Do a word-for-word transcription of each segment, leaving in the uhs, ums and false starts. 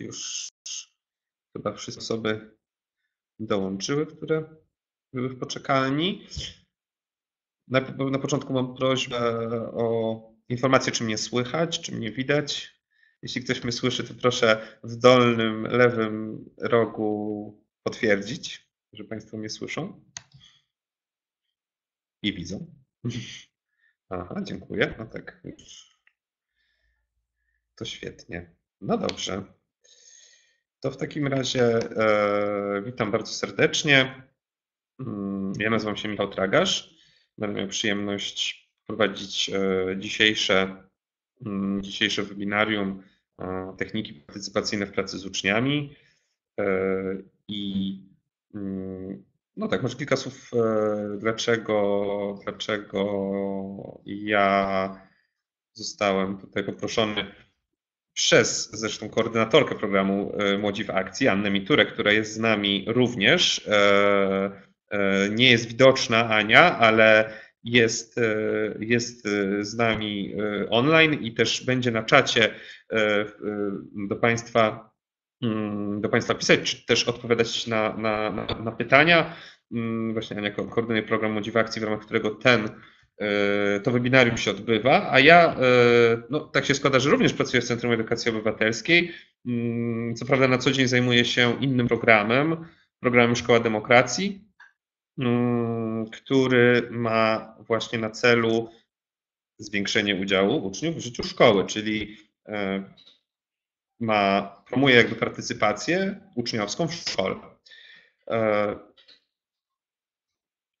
już chyba wszystkie osoby dołączyły, które były w poczekalni. Na, na początku mam prośbę o informację, czy mnie słychać, czy mnie widać. Jeśli ktoś mnie słyszy, to proszę w dolnym lewym rogu potwierdzić, że Państwo mnie słyszą i widzą. Aha, dziękuję. No tak, to świetnie. No dobrze. To w takim razie e, witam bardzo serdecznie. Ja nazywam się Michał Tragarz. Będę miał przyjemność prowadzić dzisiejsze, dzisiejsze webinarium Techniki partycypacyjne w pracy z uczniami. I no tak, może kilka słów, dlaczego, dlaczego ja zostałem tutaj poproszony przez zresztą koordynatorkę programu Młodzi w Akcji, Annę Miturek, która jest z nami również. Nie jest widoczna Ania, ale jest, jest z nami online i też będzie na czacie do Państwa, do Państwa pisać, czy też odpowiadać na, na, na pytania. Właśnie Ania koordynuje program Młodzi w Akcji, w ramach którego ten, to webinarium się odbywa, a ja, no tak się składa, że również pracuję w Centrum Edukacji Obywatelskiej. Co prawda na co dzień zajmuję się innym programem, programem Szkoła Demokracji, który ma właśnie na celu zwiększenie udziału uczniów w życiu szkoły, czyli ma, promuje jakby partycypację uczniowską w szkole.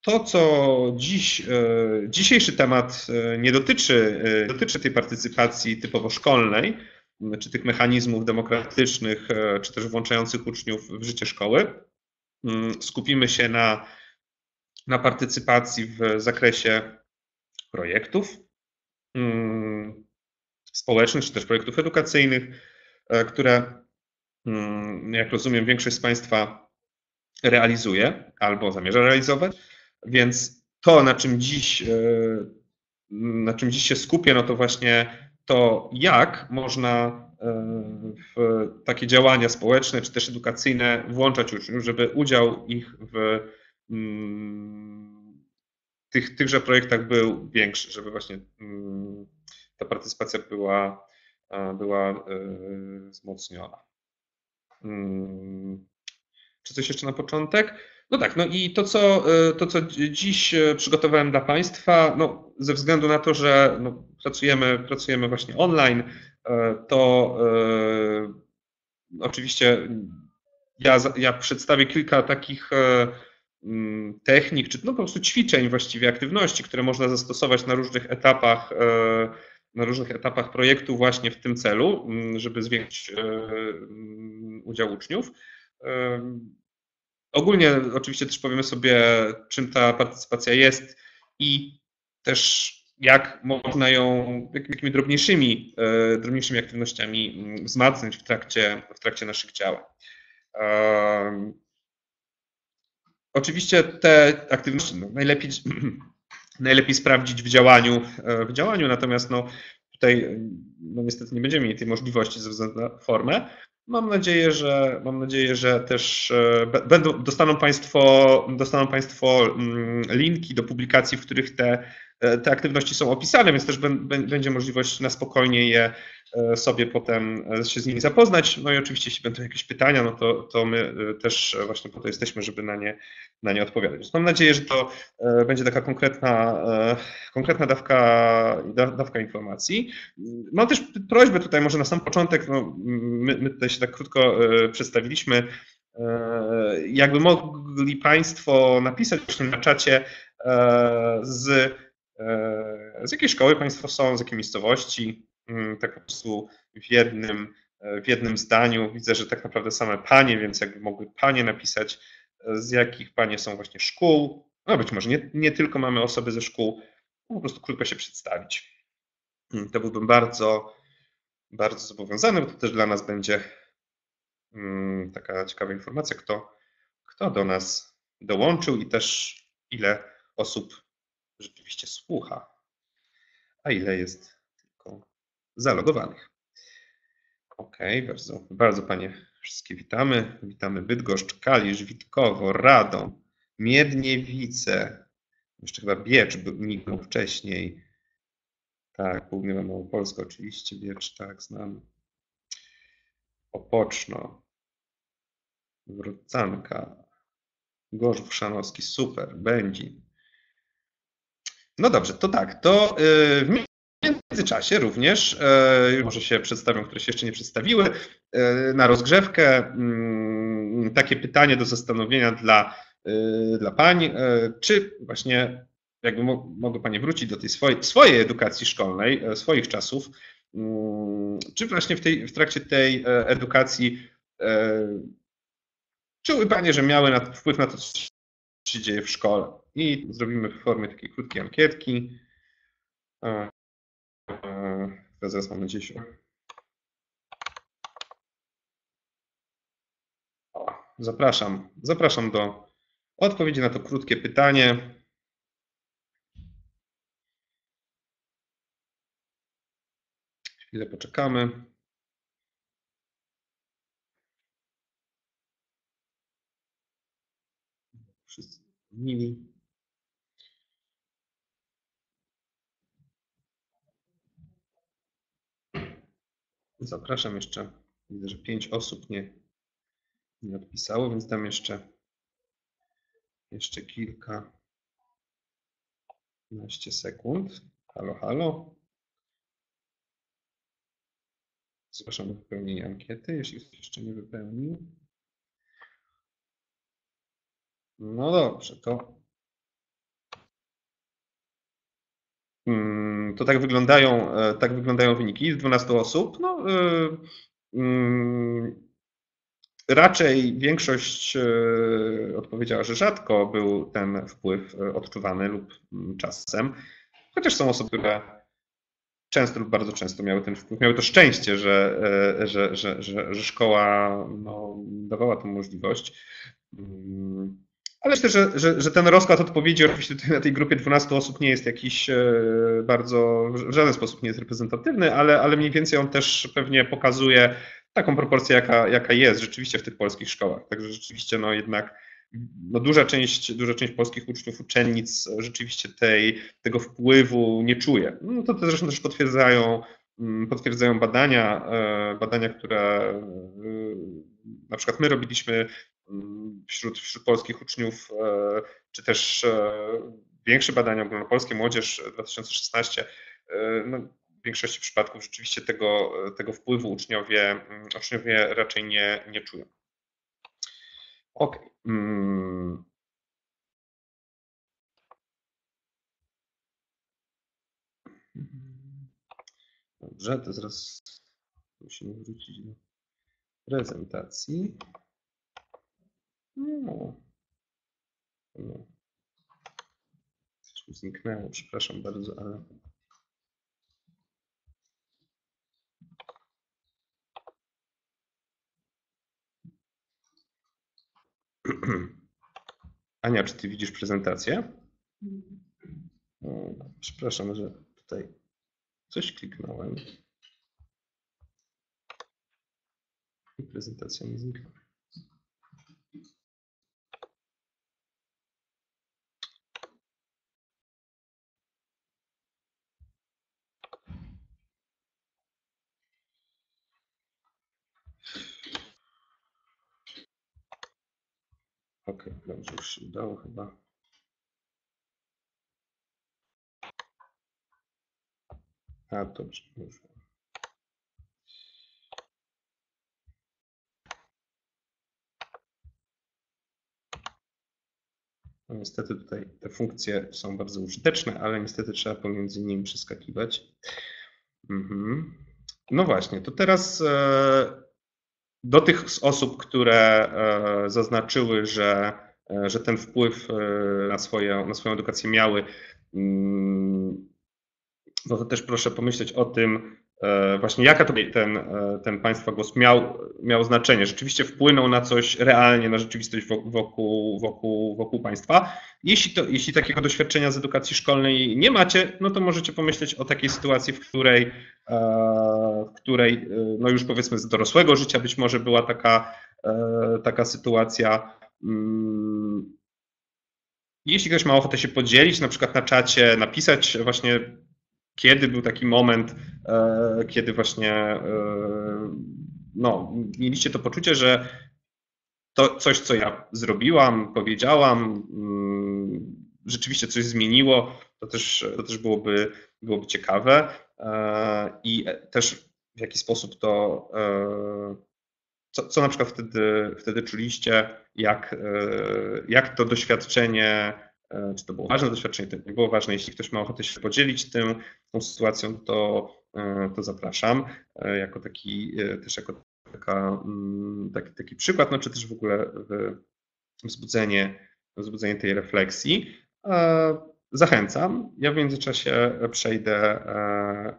To, co dziś, dzisiejszy temat nie dotyczy, dotyczy tej partycypacji typowo szkolnej, czy tych mechanizmów demokratycznych, czy też włączających uczniów w życie szkoły. Skupimy się na na partycypacji w zakresie projektów społecznych, czy też projektów edukacyjnych, które, jak rozumiem, większość z Państwa realizuje albo zamierza realizować, więc to, na czym dziś, na czym dziś się skupię, no to właśnie to, jak można w takie działania społeczne, czy też edukacyjne włączać uczniów, żeby udział ich w Tych, tychże projektach był większy, żeby właśnie ta partycypacja była, była wzmocniona. Czy coś jeszcze na początek? No tak, no i to, co, to, co dziś przygotowałem dla Państwa, no, ze względu na to, że no, pracujemy, pracujemy właśnie online, to y, oczywiście ja, ja przedstawię kilka takich technik, czy no po prostu ćwiczeń właściwie, aktywności, które można zastosować na różnych etapach, na różnych etapach projektu właśnie w tym celu, żeby zwiększyć udział uczniów. Ogólnie oczywiście też powiemy sobie, czym ta partycypacja jest i też jak można ją jakimi drobniejszymi, drobniejszymi aktywnościami wzmacniać w trakcie, w trakcie naszych działań. Oczywiście te aktywności no, najlepiej, najlepiej sprawdzić w działaniu, w działaniu, natomiast no, tutaj no, niestety nie będziemy mieli tej możliwości ze względu na formę. Mam nadzieję, że, mam nadzieję, że też będą, dostaną Państwo, dostaną Państwo linki do publikacji, w których te, te aktywności są opisane, więc też będzie możliwość na spokojnie je sobie potem się z nimi zapoznać. No i oczywiście, jeśli będą jakieś pytania, no to, to my też właśnie po to jesteśmy, żeby na nie, na nie odpowiadać. Więc mam nadzieję, że to będzie taka konkretna, konkretna dawka, dawka informacji. Mam też prośbę tutaj może na sam początek, no my, my tutaj się tak krótko przedstawiliśmy, jakby mogli Państwo napisać właśnie na czacie, z, z jakiej szkoły Państwo są, z jakiej miejscowości, tak po prostu w jednym, w jednym zdaniu. Widzę, że tak naprawdę same panie, więc jakby mogły panie napisać, z jakich panie są właśnie szkół. No być może nie, nie tylko mamy osoby ze szkół, po prostu krótko się przedstawić. To byłbym bardzo, bardzo zobowiązany, bo to też dla nas będzie taka ciekawa informacja, kto, kto do nas dołączył i też ile osób rzeczywiście słucha, a ile jest tylko zalogowanych. Okej, okay, bardzo, bardzo Panie wszystkie witamy. Witamy Bydgoszcz, Kalisz, Witkowo, Radom, Miedniewice, jeszcze chyba Biecz mignął wcześniej. Tak, Południowa Małopolska oczywiście, Biecz, tak, znam. Opoczno, Wrodcanka, Gorzów Szanowski, super, Będzin. No dobrze, to tak, to w międzyczasie również, może się przedstawią, które się jeszcze nie przedstawiły, na rozgrzewkę takie pytanie do zastanowienia dla, dla pań, czy właśnie jakby mogły panie wrócić do tej swojej, swojej edukacji szkolnej, swoich czasów, czy właśnie w, tej, w trakcie tej edukacji czuły panie, że miały na, wpływ na to, co się dzieje w szkole. I zrobimy w formie takiej krótkiej ankietki. Zaraz mamy gdzieś. O, zapraszam. Zapraszam do odpowiedzi na to krótkie pytanie. Chwilę poczekamy. Wszyscy mili. Zapraszam jeszcze. Widzę, że pięć osób nie, nie odpisało, więc dam jeszcze, jeszcze kilkanaście sekund. Halo, halo. Zapraszam do wypełnienia ankiety, jeśli ktoś jeszcze nie wypełnił. No dobrze, to... To tak wyglądają, tak wyglądają wyniki z dwunastu osób. No, yy, yy, raczej większość yy, odpowiedziała, że rzadko był ten wpływ odczuwany lub czasem, chociaż są osoby, które często lub bardzo często miały ten wpływ. Miały to szczęście, że, yy, że, że, że, że szkoła no, dawała tę możliwość. Yy. Ale myślę, że, że, że ten rozkład odpowiedzi oczywiście tutaj na tej grupie dwunastu osób nie jest jakiś bardzo, w żaden sposób nie jest reprezentatywny, ale, ale mniej więcej on też pewnie pokazuje taką proporcję, jaka, jaka jest rzeczywiście w tych polskich szkołach. Także rzeczywiście no jednak no duża, część, duża część polskich uczniów, uczennic rzeczywiście tej, tego wpływu nie czuje. No to, to zresztą też potwierdzają, potwierdzają badania, badania, które na przykład my robiliśmy Wśród, wśród polskich uczniów, czy też większe badania ogólnopolskie, młodzież dwa tysiące szesnaście, no w większości przypadków rzeczywiście tego, tego wpływu uczniowie, uczniowie raczej nie, nie czują. Okej. Okay. Dobrze, to zaraz musimy wrócić do prezentacji. No. No. Coś mi zniknęło, przepraszam bardzo, ale... Ania, czy ty widzisz prezentację? No, przepraszam, że tutaj coś kliknąłem i prezentacja mi zniknęła. Okej, okay, dobrze, już się udało chyba. A, dobrze, dobrze. No, niestety tutaj te funkcje są bardzo użyteczne, ale niestety trzeba pomiędzy nimi przeskakiwać. Mhm. No właśnie, to teraz... E Do tych osób, które zaznaczyły, że, że ten wpływ na, swoje, na swoją edukację miały, no to też proszę pomyśleć o tym, właśnie jaka to ten, ten państwa głos miał, miał znaczenie, rzeczywiście wpłynął na coś realnie, na rzeczywistość wokół, wokół, wokół państwa. Jeśli, to, jeśli takiego doświadczenia z edukacji szkolnej nie macie, no to możecie pomyśleć o takiej sytuacji, w której, w której no już powiedzmy z dorosłego życia być może była taka, taka sytuacja. Jeśli ktoś ma ochotę się podzielić, na przykład na czacie, napisać właśnie, kiedy był taki moment, kiedy właśnie no, mieliście to poczucie, że to coś, co ja zrobiłam, powiedziałam, rzeczywiście coś zmieniło, to też, to też byłoby, byłoby ciekawe i też w jaki sposób to, co, co na przykład wtedy, wtedy czuliście, jak, jak to doświadczenie, czy to było ważne doświadczenie, to nie było ważne. Jeśli ktoś ma ochotę się podzielić tym, tą sytuacją, to, to zapraszam jako taki, też jako taka, taki, taki przykład, no, czy też w ogóle wzbudzenie, wzbudzenie tej refleksji. Zachęcam. Ja w międzyczasie przejdę,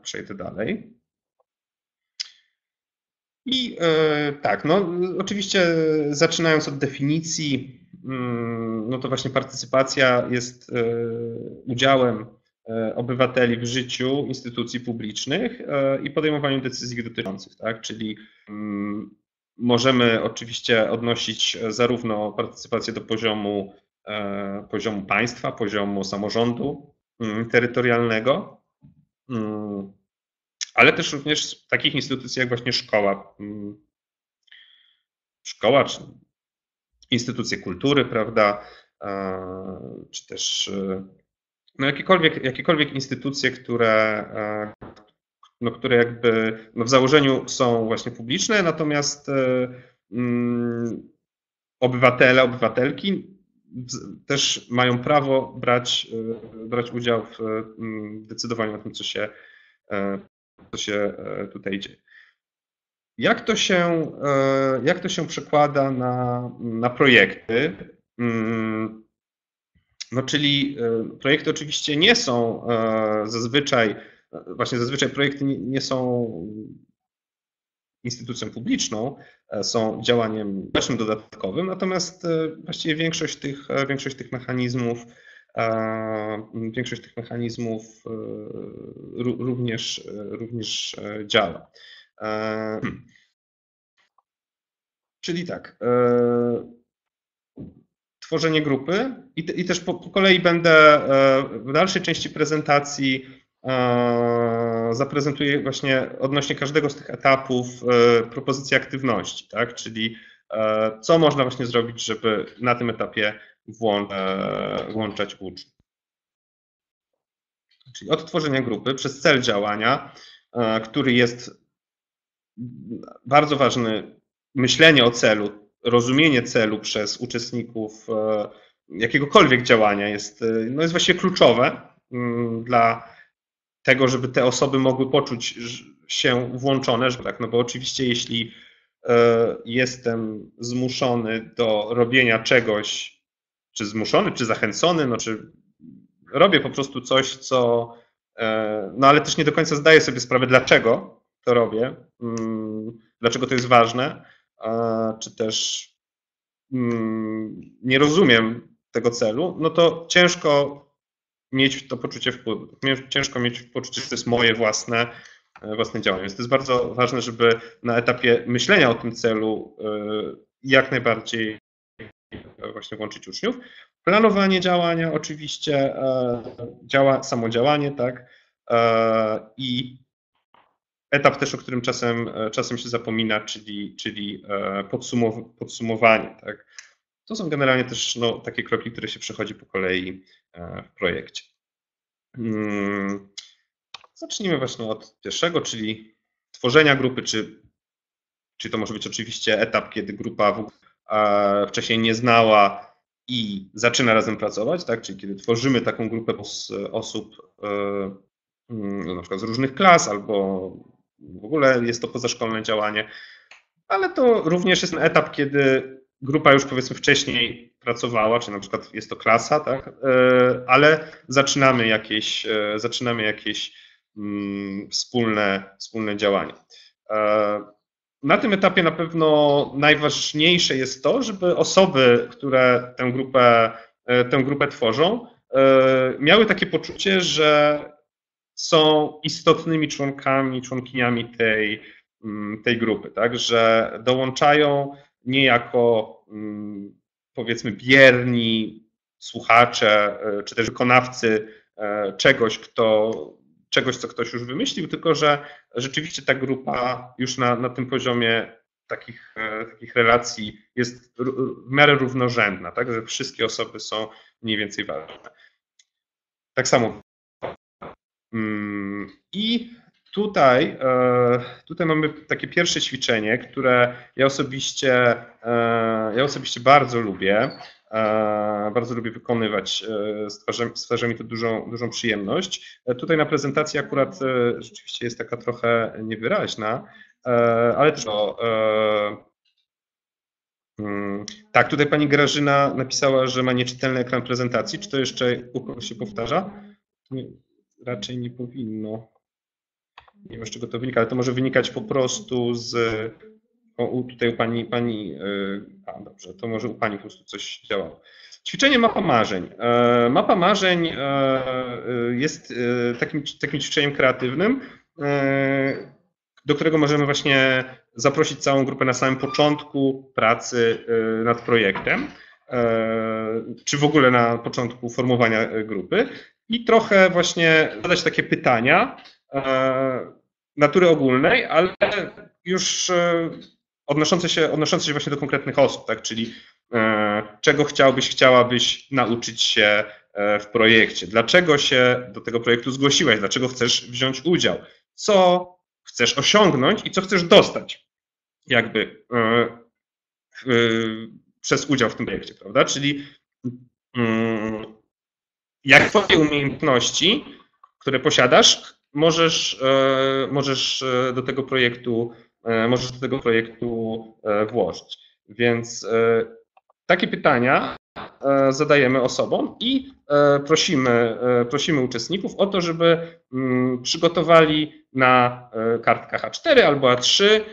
przejdę dalej. I tak, no oczywiście zaczynając od definicji, no to właśnie partycypacja jest udziałem obywateli w życiu instytucji publicznych i podejmowaniu decyzji ich dotyczących, tak? Czyli możemy oczywiście odnosić zarówno partycypację do poziomu, poziomu państwa, poziomu samorządu terytorialnego, ale też również takich instytucji jak właśnie szkoła, szkoła czy instytucje kultury, prawda, czy też no jakiekolwiek, jakiekolwiek instytucje, które, no, które jakby no w założeniu są właśnie publiczne, natomiast mm, obywatele, obywatelki też mają prawo brać, brać udział w decydowaniu o tym, co się co się tutaj dzieje. Jak to się, jak to się przekłada na, na projekty? No czyli projekty oczywiście nie są zazwyczaj, właśnie zazwyczaj projekty nie są instytucją publiczną, są działaniem społecznym dodatkowym, natomiast właściwie większość tych, większość tych mechanizmów Większość tych mechanizmów również, również działa. Czyli tak, tworzenie grupy i, i też po, po kolei będę w dalszej części prezentacji zaprezentuję właśnie odnośnie każdego z tych etapów propozycje aktywności, tak? Czyli co można właśnie zrobić, żeby na tym etapie włączać uczniów. Czyli od tworzenia grupy przez cel działania, który jest bardzo ważny, myślenie o celu, rozumienie celu przez uczestników jakiegokolwiek działania jest, no jest właściwie kluczowe dla tego, żeby te osoby mogły poczuć się włączone, że tak, no bo oczywiście jeśli jestem zmuszony do robienia czegoś, czy zmuszony, czy zachęcony, no czy robię po prostu coś, co, no ale też nie do końca zdaję sobie sprawę, dlaczego to robię, dlaczego to jest ważne, czy też nie rozumiem tego celu, no to ciężko mieć to poczucie wpływu, ciężko mieć poczucie, że to jest moje własne, własne działanie. Więc to jest bardzo ważne, żeby na etapie myślenia o tym celu jak najbardziej właśnie włączyć uczniów. Planowanie działania, oczywiście działa, samodziałanie, tak, i etap też, o którym czasem, czasem się zapomina, czyli, czyli podsumow- podsumowanie, tak. To są generalnie też no, takie kroki, które się przechodzi po kolei w projekcie. Zacznijmy właśnie od pierwszego, czyli tworzenia grupy, czy, czy to może być oczywiście etap, kiedy grupa w ogóle wcześniej nie znała i zaczyna razem pracować, tak? Czyli kiedy tworzymy taką grupę osób na przykład z różnych klas albo w ogóle jest to pozaszkolne działanie, ale to również jest ten etap, kiedy grupa już powiedzmy wcześniej pracowała, czy na przykład jest to klasa, tak? Ale zaczynamy jakieś, zaczynamy jakieś wspólne, wspólne działanie. Na tym etapie na pewno najważniejsze jest to, żeby osoby, które tę grupę, tę grupę tworzą, miały takie poczucie, że są istotnymi członkami, członkiniami tej, tej grupy, tak? Że dołączają nie jako, powiedzmy, bierni słuchacze czy też wykonawcy czegoś, kto, czegoś, co ktoś już wymyślił, tylko że rzeczywiście ta grupa już na, na tym poziomie takich, takich relacji jest w miarę równorzędna, tak, że wszystkie osoby są mniej więcej ważne. Tak samo. I tutaj, tutaj mamy takie pierwsze ćwiczenie, które ja osobiście, ja osobiście bardzo lubię, bardzo lubię wykonywać, stwarza mi to dużą, dużą przyjemność. Tutaj na prezentacji akurat rzeczywiście jest taka trochę niewyraźna, ale też o, tak, tutaj pani Grażyna napisała, że ma nieczytelny ekran prezentacji. Czy to jeszcze u kogoś się powtarza? Nie, raczej nie powinno. Nie wiem, z czego to wynika, ale to może wynikać po prostu z... O, tutaj u pani... pani a, dobrze, to może u pani po prostu coś działało. Ćwiczenie mapa marzeń. Mapa marzeń jest takim, takim ćwiczeniem kreatywnym, do którego możemy właśnie zaprosić całą grupę na samym początku pracy nad projektem, czy w ogóle na początku formowania grupy i trochę właśnie zadać takie pytania natury ogólnej, ale już odnoszące się, odnoszące się właśnie do konkretnych osób, tak? Czyli czego chciałbyś, chciałabyś nauczyć się w projekcie, dlaczego się do tego projektu zgłosiłaś, dlaczego chcesz wziąć udział, co chcesz osiągnąć i co chcesz dostać jakby przez udział w tym projekcie, prawda? Czyli jak twoje umiejętności, które posiadasz, Możesz, możesz do tego projektu, możesz do tego projektu włożyć. Więc takie pytania zadajemy osobom i prosimy, prosimy uczestników o to, żeby przygotowali na kartkach A cztery albo A trzy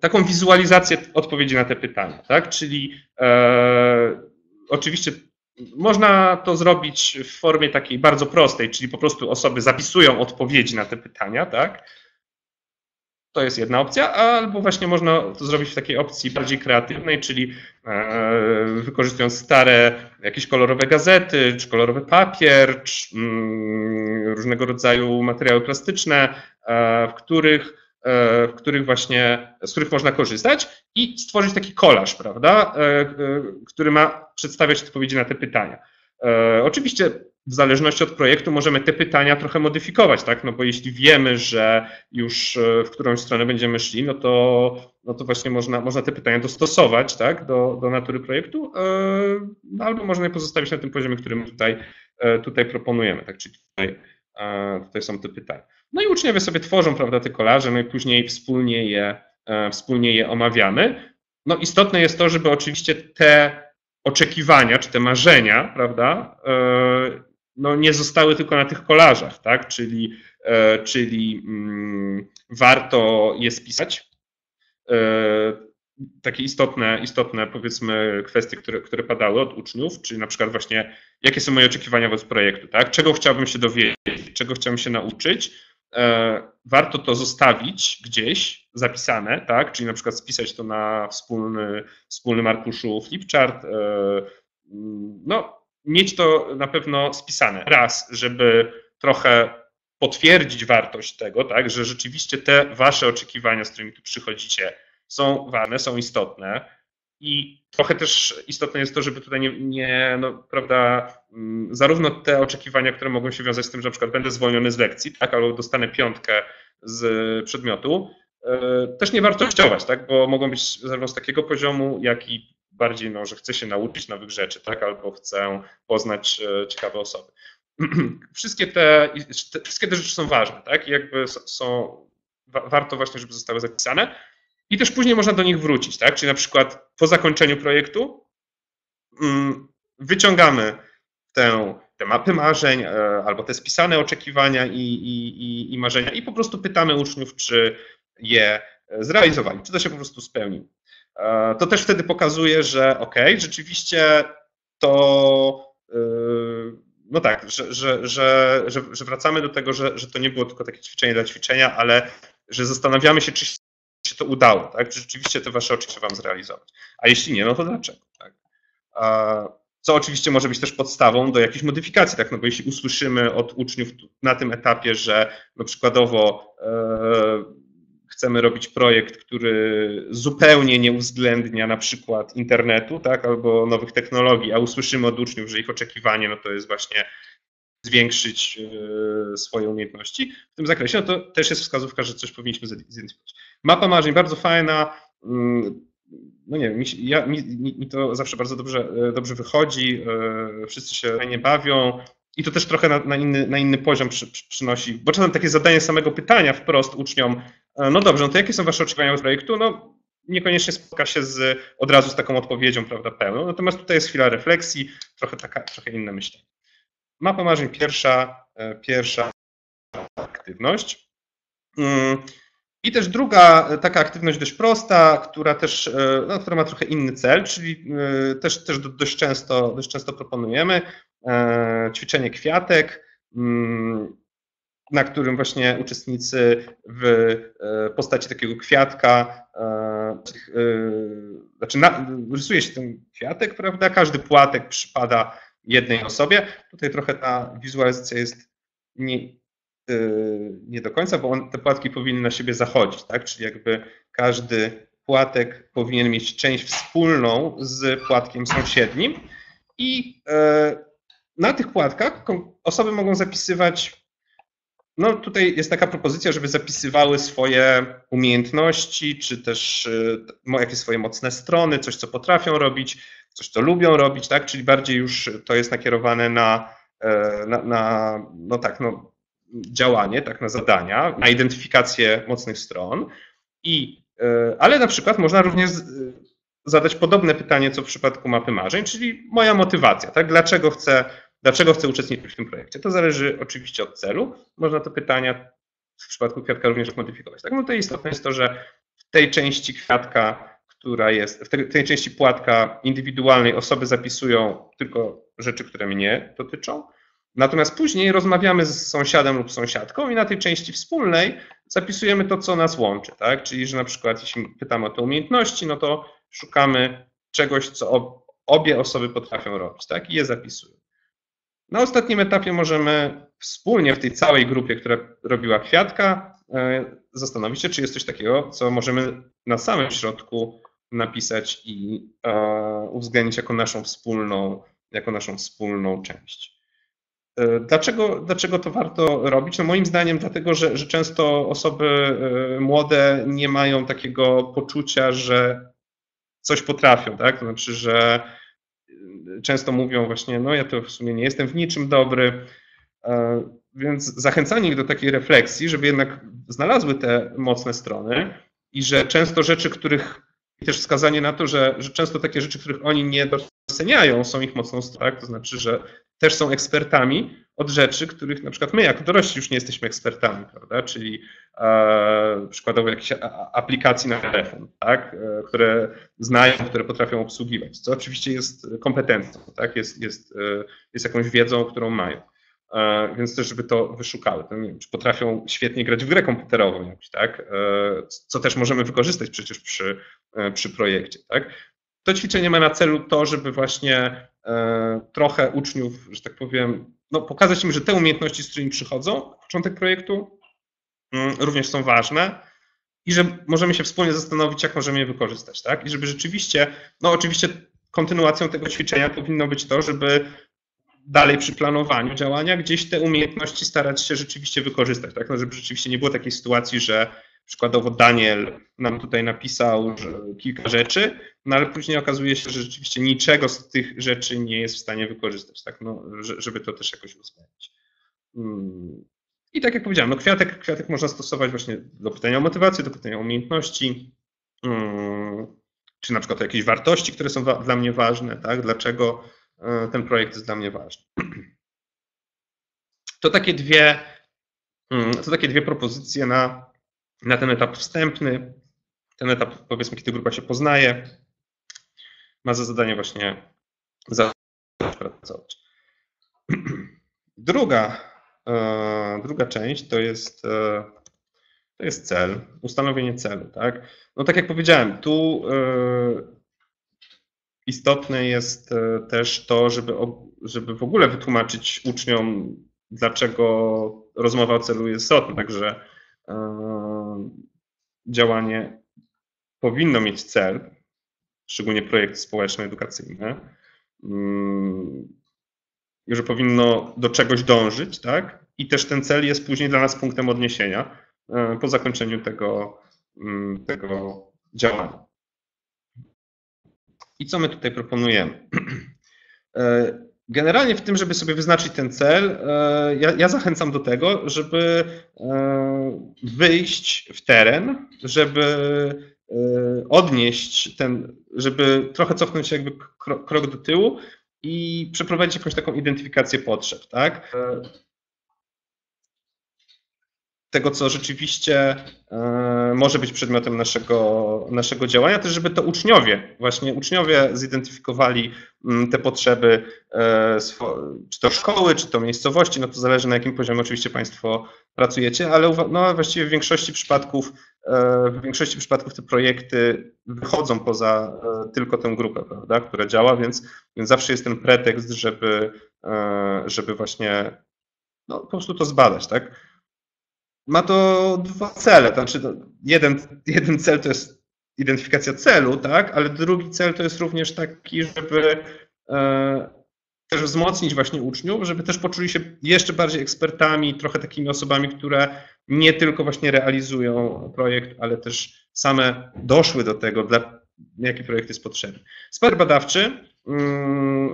taką wizualizację odpowiedzi na te pytania, tak? Czyli oczywiście można to zrobić w formie takiej bardzo prostej, czyli po prostu osoby zapisują odpowiedzi na te pytania, tak? To jest jedna opcja, albo właśnie można to zrobić w takiej opcji bardziej kreatywnej, czyli wykorzystując stare jakieś kolorowe gazety, czy kolorowy papier, czy różnego rodzaju materiały plastyczne, w których w których właśnie, z których można korzystać i stworzyć taki kolaż, prawda, który ma przedstawiać odpowiedzi na te pytania. Oczywiście w zależności od projektu możemy te pytania trochę modyfikować, tak, no bo jeśli wiemy, że już w którąś stronę będziemy szli, no to, no to właśnie można, można te pytania dostosować, tak, do, do natury projektu, no albo można je pozostawić na tym poziomie, którym tutaj, tutaj proponujemy, tak, czyli tutaj, tutaj są te pytania. No i uczniowie sobie tworzą, prawda, te kolaże, no i później wspólnie je, wspólnie je omawiamy. No istotne jest to, żeby oczywiście te oczekiwania, czy te marzenia, prawda, no nie zostały tylko na tych kolażach, tak, czyli, czyli warto je spisać. Takie istotne, istotne powiedzmy kwestie, które, które padały od uczniów, czyli na przykład właśnie jakie są moje oczekiwania wobec projektu, tak, czego chciałbym się dowiedzieć, czego chciałbym się nauczyć. Warto to zostawić gdzieś zapisane, tak? Czyli na przykład spisać to na wspólny, wspólnym arkuszu flipchart, no mieć to na pewno spisane. Raz, żeby trochę potwierdzić wartość tego, tak? Że rzeczywiście te wasze oczekiwania, z którymi tu przychodzicie, są ważne, są istotne i trochę też istotne jest to, żeby tutaj nie, nie no, prawda, zarówno te oczekiwania, które mogą się wiązać z tym, że na przykład będę zwolniony z lekcji, tak, albo dostanę piątkę z przedmiotu, też nie wartościować, tak, bo mogą być zarówno z takiego poziomu, jak i bardziej, no, że chcę się nauczyć nowych rzeczy, tak, albo chcę poznać ciekawe osoby. Wszystkie te, te, wszystkie te rzeczy są ważne, tak, i jakby są, warto właśnie, żeby zostały zapisane. I też później można do nich wrócić, tak? Czyli na przykład po zakończeniu projektu wyciągamy tę te mapy marzeń albo te spisane oczekiwania i, i, i marzenia i po prostu pytamy uczniów, czy je zrealizowali, czy to się po prostu spełnił. To też wtedy pokazuje, że okej, okay, rzeczywiście to, no tak, że, że, że, że, że wracamy do tego, że, że to nie było tylko takie ćwiczenie dla ćwiczenia, ale że zastanawiamy się, czy się to udało, tak? Czy rzeczywiście te wasze oczekiwania wam zrealizować. A jeśli nie, no to dlaczego? Tak? Co oczywiście może być też podstawą do jakichś modyfikacji, tak? No bo jeśli usłyszymy od uczniów na tym etapie, że no przykładowo e, chcemy robić projekt, który zupełnie nie uwzględnia na przykład internetu, tak? Albo nowych technologii, a usłyszymy od uczniów, że ich oczekiwanie no to jest właśnie zwiększyć e, swoje umiejętności w tym zakresie, no to też jest wskazówka, że coś powinniśmy zidentyfikować. Mapa marzeń bardzo fajna. Mm, No nie wiem, mi, ja, mi, mi to zawsze bardzo dobrze, dobrze wychodzi, yy, wszyscy się fajnie bawią i to też trochę na, na, inny, na inny poziom przy, przy, przynosi, bo czasem takie zadanie samego pytania wprost uczniom, yy, no dobrze, no to jakie są wasze oczekiwania od projektu, no niekoniecznie spotka się z, od razu z taką odpowiedzią, prawda, pełną, natomiast tutaj jest chwila refleksji, trochę, taka, trochę inne myślenie. Mapa marzeń, pierwsza, yy, pierwsza aktywność. Yy. I też druga taka aktywność dość prosta, która też no, która ma trochę inny cel, czyli też, też dość, często, dość często proponujemy ćwiczenie kwiatek, na którym właśnie uczestnicy w postaci takiego kwiatka, znaczy na, rysuje się ten kwiatek, prawda? Każdy płatek przypada jednej osobie. Tutaj trochę ta wizualizacja jest nie... nie do końca, bo on, te płatki powinny na siebie zachodzić, tak? Czyli jakby każdy płatek powinien mieć część wspólną z płatkiem sąsiednim i e, na tych płatkach osoby mogą zapisywać, no tutaj jest taka propozycja, żeby zapisywały swoje umiejętności, czy też e, jakieś swoje mocne strony, coś co potrafią robić, coś co lubią robić, tak? Czyli bardziej już to jest nakierowane na, e, na, na no tak, no działanie, tak, na zadania, na identyfikację mocnych stron, i, ale na przykład można również zadać podobne pytanie, co w przypadku mapy marzeń, czyli moja motywacja, tak, dlaczego chcę, dlaczego chcę uczestniczyć w tym projekcie. To zależy oczywiście od celu, można te pytania w przypadku kwiatka również modyfikować. Tak, no to istotne jest to, że w tej części kwiatka, która jest, w tej, tej części płatka indywidualnej osoby zapisują tylko rzeczy, które mnie dotyczą, natomiast później rozmawiamy z sąsiadem lub sąsiadką i na tej części wspólnej zapisujemy to, co nas łączy, tak? Czyli, że na przykład jeśli pytamy o te umiejętności, no to szukamy czegoś, co obie osoby potrafią robić, tak? I je zapisujemy. Na ostatnim etapie możemy wspólnie w tej całej grupie, która robiła kwiatka, zastanowić się, czy jest coś takiego, co możemy na samym środku napisać i uwzględnić jako naszą wspólną, jako naszą wspólną część. Dlaczego, dlaczego to warto robić? No moim zdaniem dlatego, że, że często osoby młode nie mają takiego poczucia, że coś potrafią, tak? To znaczy, że często mówią właśnie, no ja to w sumie nie jestem w niczym dobry, więc zachęcanie ich do takiej refleksji, żeby jednak znalazły te mocne strony i że często rzeczy, których, też wskazanie na to, że, że często takie rzeczy, których oni nie doceniają, są ich mocną stroną, tak? To znaczy, że też są ekspertami od rzeczy, których na przykład my jako dorośli już nie jesteśmy ekspertami, prawda? Czyli e, przykładowo jakichś aplikacji na telefon, tak? E, które znają, które potrafią obsługiwać, co oczywiście jest kompetencją, tak? Jest, jest, e, jest jakąś wiedzą, którą mają, e, więc też żeby to wyszukały, to nie wiem, czy potrafią świetnie grać w grę komputerową jakąś, tak? E, co też możemy wykorzystać przecież przy, e, przy projekcie, tak? To ćwiczenie ma na celu to, żeby właśnie trochę uczniów, że tak powiem, no pokazać im, że te umiejętności, z którymi przychodzą na początek projektu, również są ważne i że możemy się wspólnie zastanowić, jak możemy je wykorzystać, tak? I żeby rzeczywiście, no oczywiście kontynuacją tego ćwiczenia powinno być to, żeby dalej przy planowaniu działania gdzieś te umiejętności starać się rzeczywiście wykorzystać, tak? No żeby rzeczywiście nie było takiej sytuacji, że przykładowo Daniel nam tutaj napisał kilka rzeczy, no ale później okazuje się, że rzeczywiście niczego z tych rzeczy nie jest w stanie wykorzystać, tak? No, żeby to też jakoś uwzględnić. I tak jak powiedziałem, no kwiatek, kwiatek można stosować właśnie do pytania o motywację, do pytania o umiejętności, czy na przykład o jakieś wartości, które są dla mnie ważne, tak? Dlaczego ten projekt jest dla mnie ważny. To takie dwie, to takie dwie propozycje na, na ten etap wstępny. Ten etap, powiedzmy, kiedy grupa się poznaje, ma za zadanie właśnie zapracować. Druga, druga część to jest, to jest cel, ustanowienie celu, tak? No tak jak powiedziałem, tu istotne jest też to, żeby, żeby w ogóle wytłumaczyć uczniom, dlaczego rozmowa o celu jest istotna, także działanie powinno mieć cel, szczególnie projekty społeczno-edukacyjne, że powinno do czegoś dążyć, tak? I też ten cel jest później dla nas punktem odniesienia po zakończeniu tego, tego działania. I co my tutaj proponujemy? Generalnie w tym, żeby sobie wyznaczyć ten cel, ja, ja zachęcam do tego, żeby wyjść w teren, żeby odnieść ten, żeby trochę cofnąć się jakby krok, krok do tyłu i przeprowadzić jakąś taką identyfikację potrzeb, tak? Tego, co rzeczywiście może być przedmiotem naszego, naszego działania, też żeby to uczniowie, właśnie uczniowie zidentyfikowali te potrzeby, czy to szkoły, czy to miejscowości, no to zależy, na jakim poziomie oczywiście Państwo pracujecie, ale no właściwie w większości przypadków, w większości przypadków te projekty wychodzą poza tylko tę grupę, prawda, która działa, więc, więc zawsze jest ten pretekst, żeby, żeby właśnie no, po prostu to zbadać, tak? Ma to dwa cele, to znaczy jeden, jeden cel to jest identyfikacja celu, tak, ale drugi cel to jest również taki, żeby e, też wzmocnić właśnie uczniów, żeby też poczuli się jeszcze bardziej ekspertami, trochę takimi osobami, które nie tylko właśnie realizują projekt, ale też same doszły do tego, dla, jaki projekt jest potrzebny. Spacer badawczy.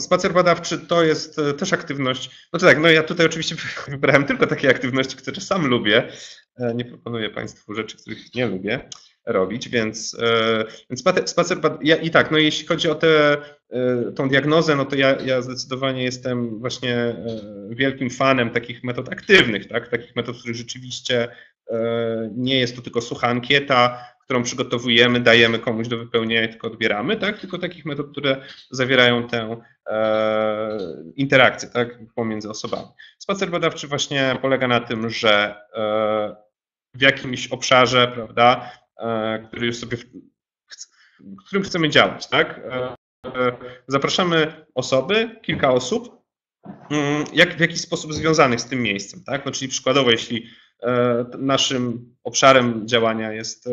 Spacer badawczy to jest też aktywność, no to tak, no ja tutaj oczywiście wybrałem tylko takie aktywności, które sam lubię, nie proponuję Państwu rzeczy, których nie lubię robić, więc, więc spacer badawczy, ja, i tak, no jeśli chodzi o tę tą diagnozę, no to ja, ja zdecydowanie jestem właśnie wielkim fanem takich metod aktywnych, tak, takich metod, w których rzeczywiście nie jest to tylko sucha ankieta, którą przygotowujemy, dajemy komuś do wypełnienia i tylko odbieramy, tak? Tylko takich metod, które zawierają tę e, interakcję, tak? Pomiędzy osobami. Spacer badawczy właśnie polega na tym, że e, w jakimś obszarze, prawda, e, który już sobie, w, w którym chcemy działać, tak? E, e, zapraszamy osoby, kilka osób, jak, w jakiś sposób związanych z tym miejscem, tak? No, czyli przykładowo, jeśli naszym obszarem działania jest,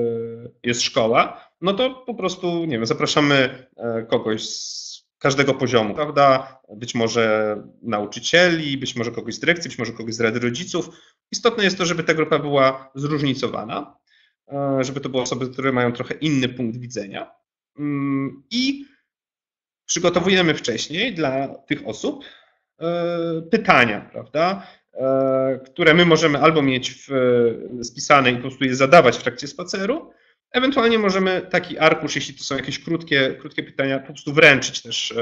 jest szkoła, no to po prostu, nie wiem, zapraszamy kogoś z każdego poziomu, prawda? Być może nauczycieli, być może kogoś z dyrekcji, być może kogoś z Rady Rodziców. Istotne jest to, żeby ta grupa była zróżnicowana, żeby to były osoby, które mają trochę inny punkt widzenia. I przygotowujemy wcześniej dla tych osób pytania, prawda? Które my możemy albo mieć w spisane i po prostu je zadawać w trakcie spaceru, ewentualnie możemy taki arkusz, jeśli to są jakieś krótkie, krótkie pytania, po prostu wręczyć też,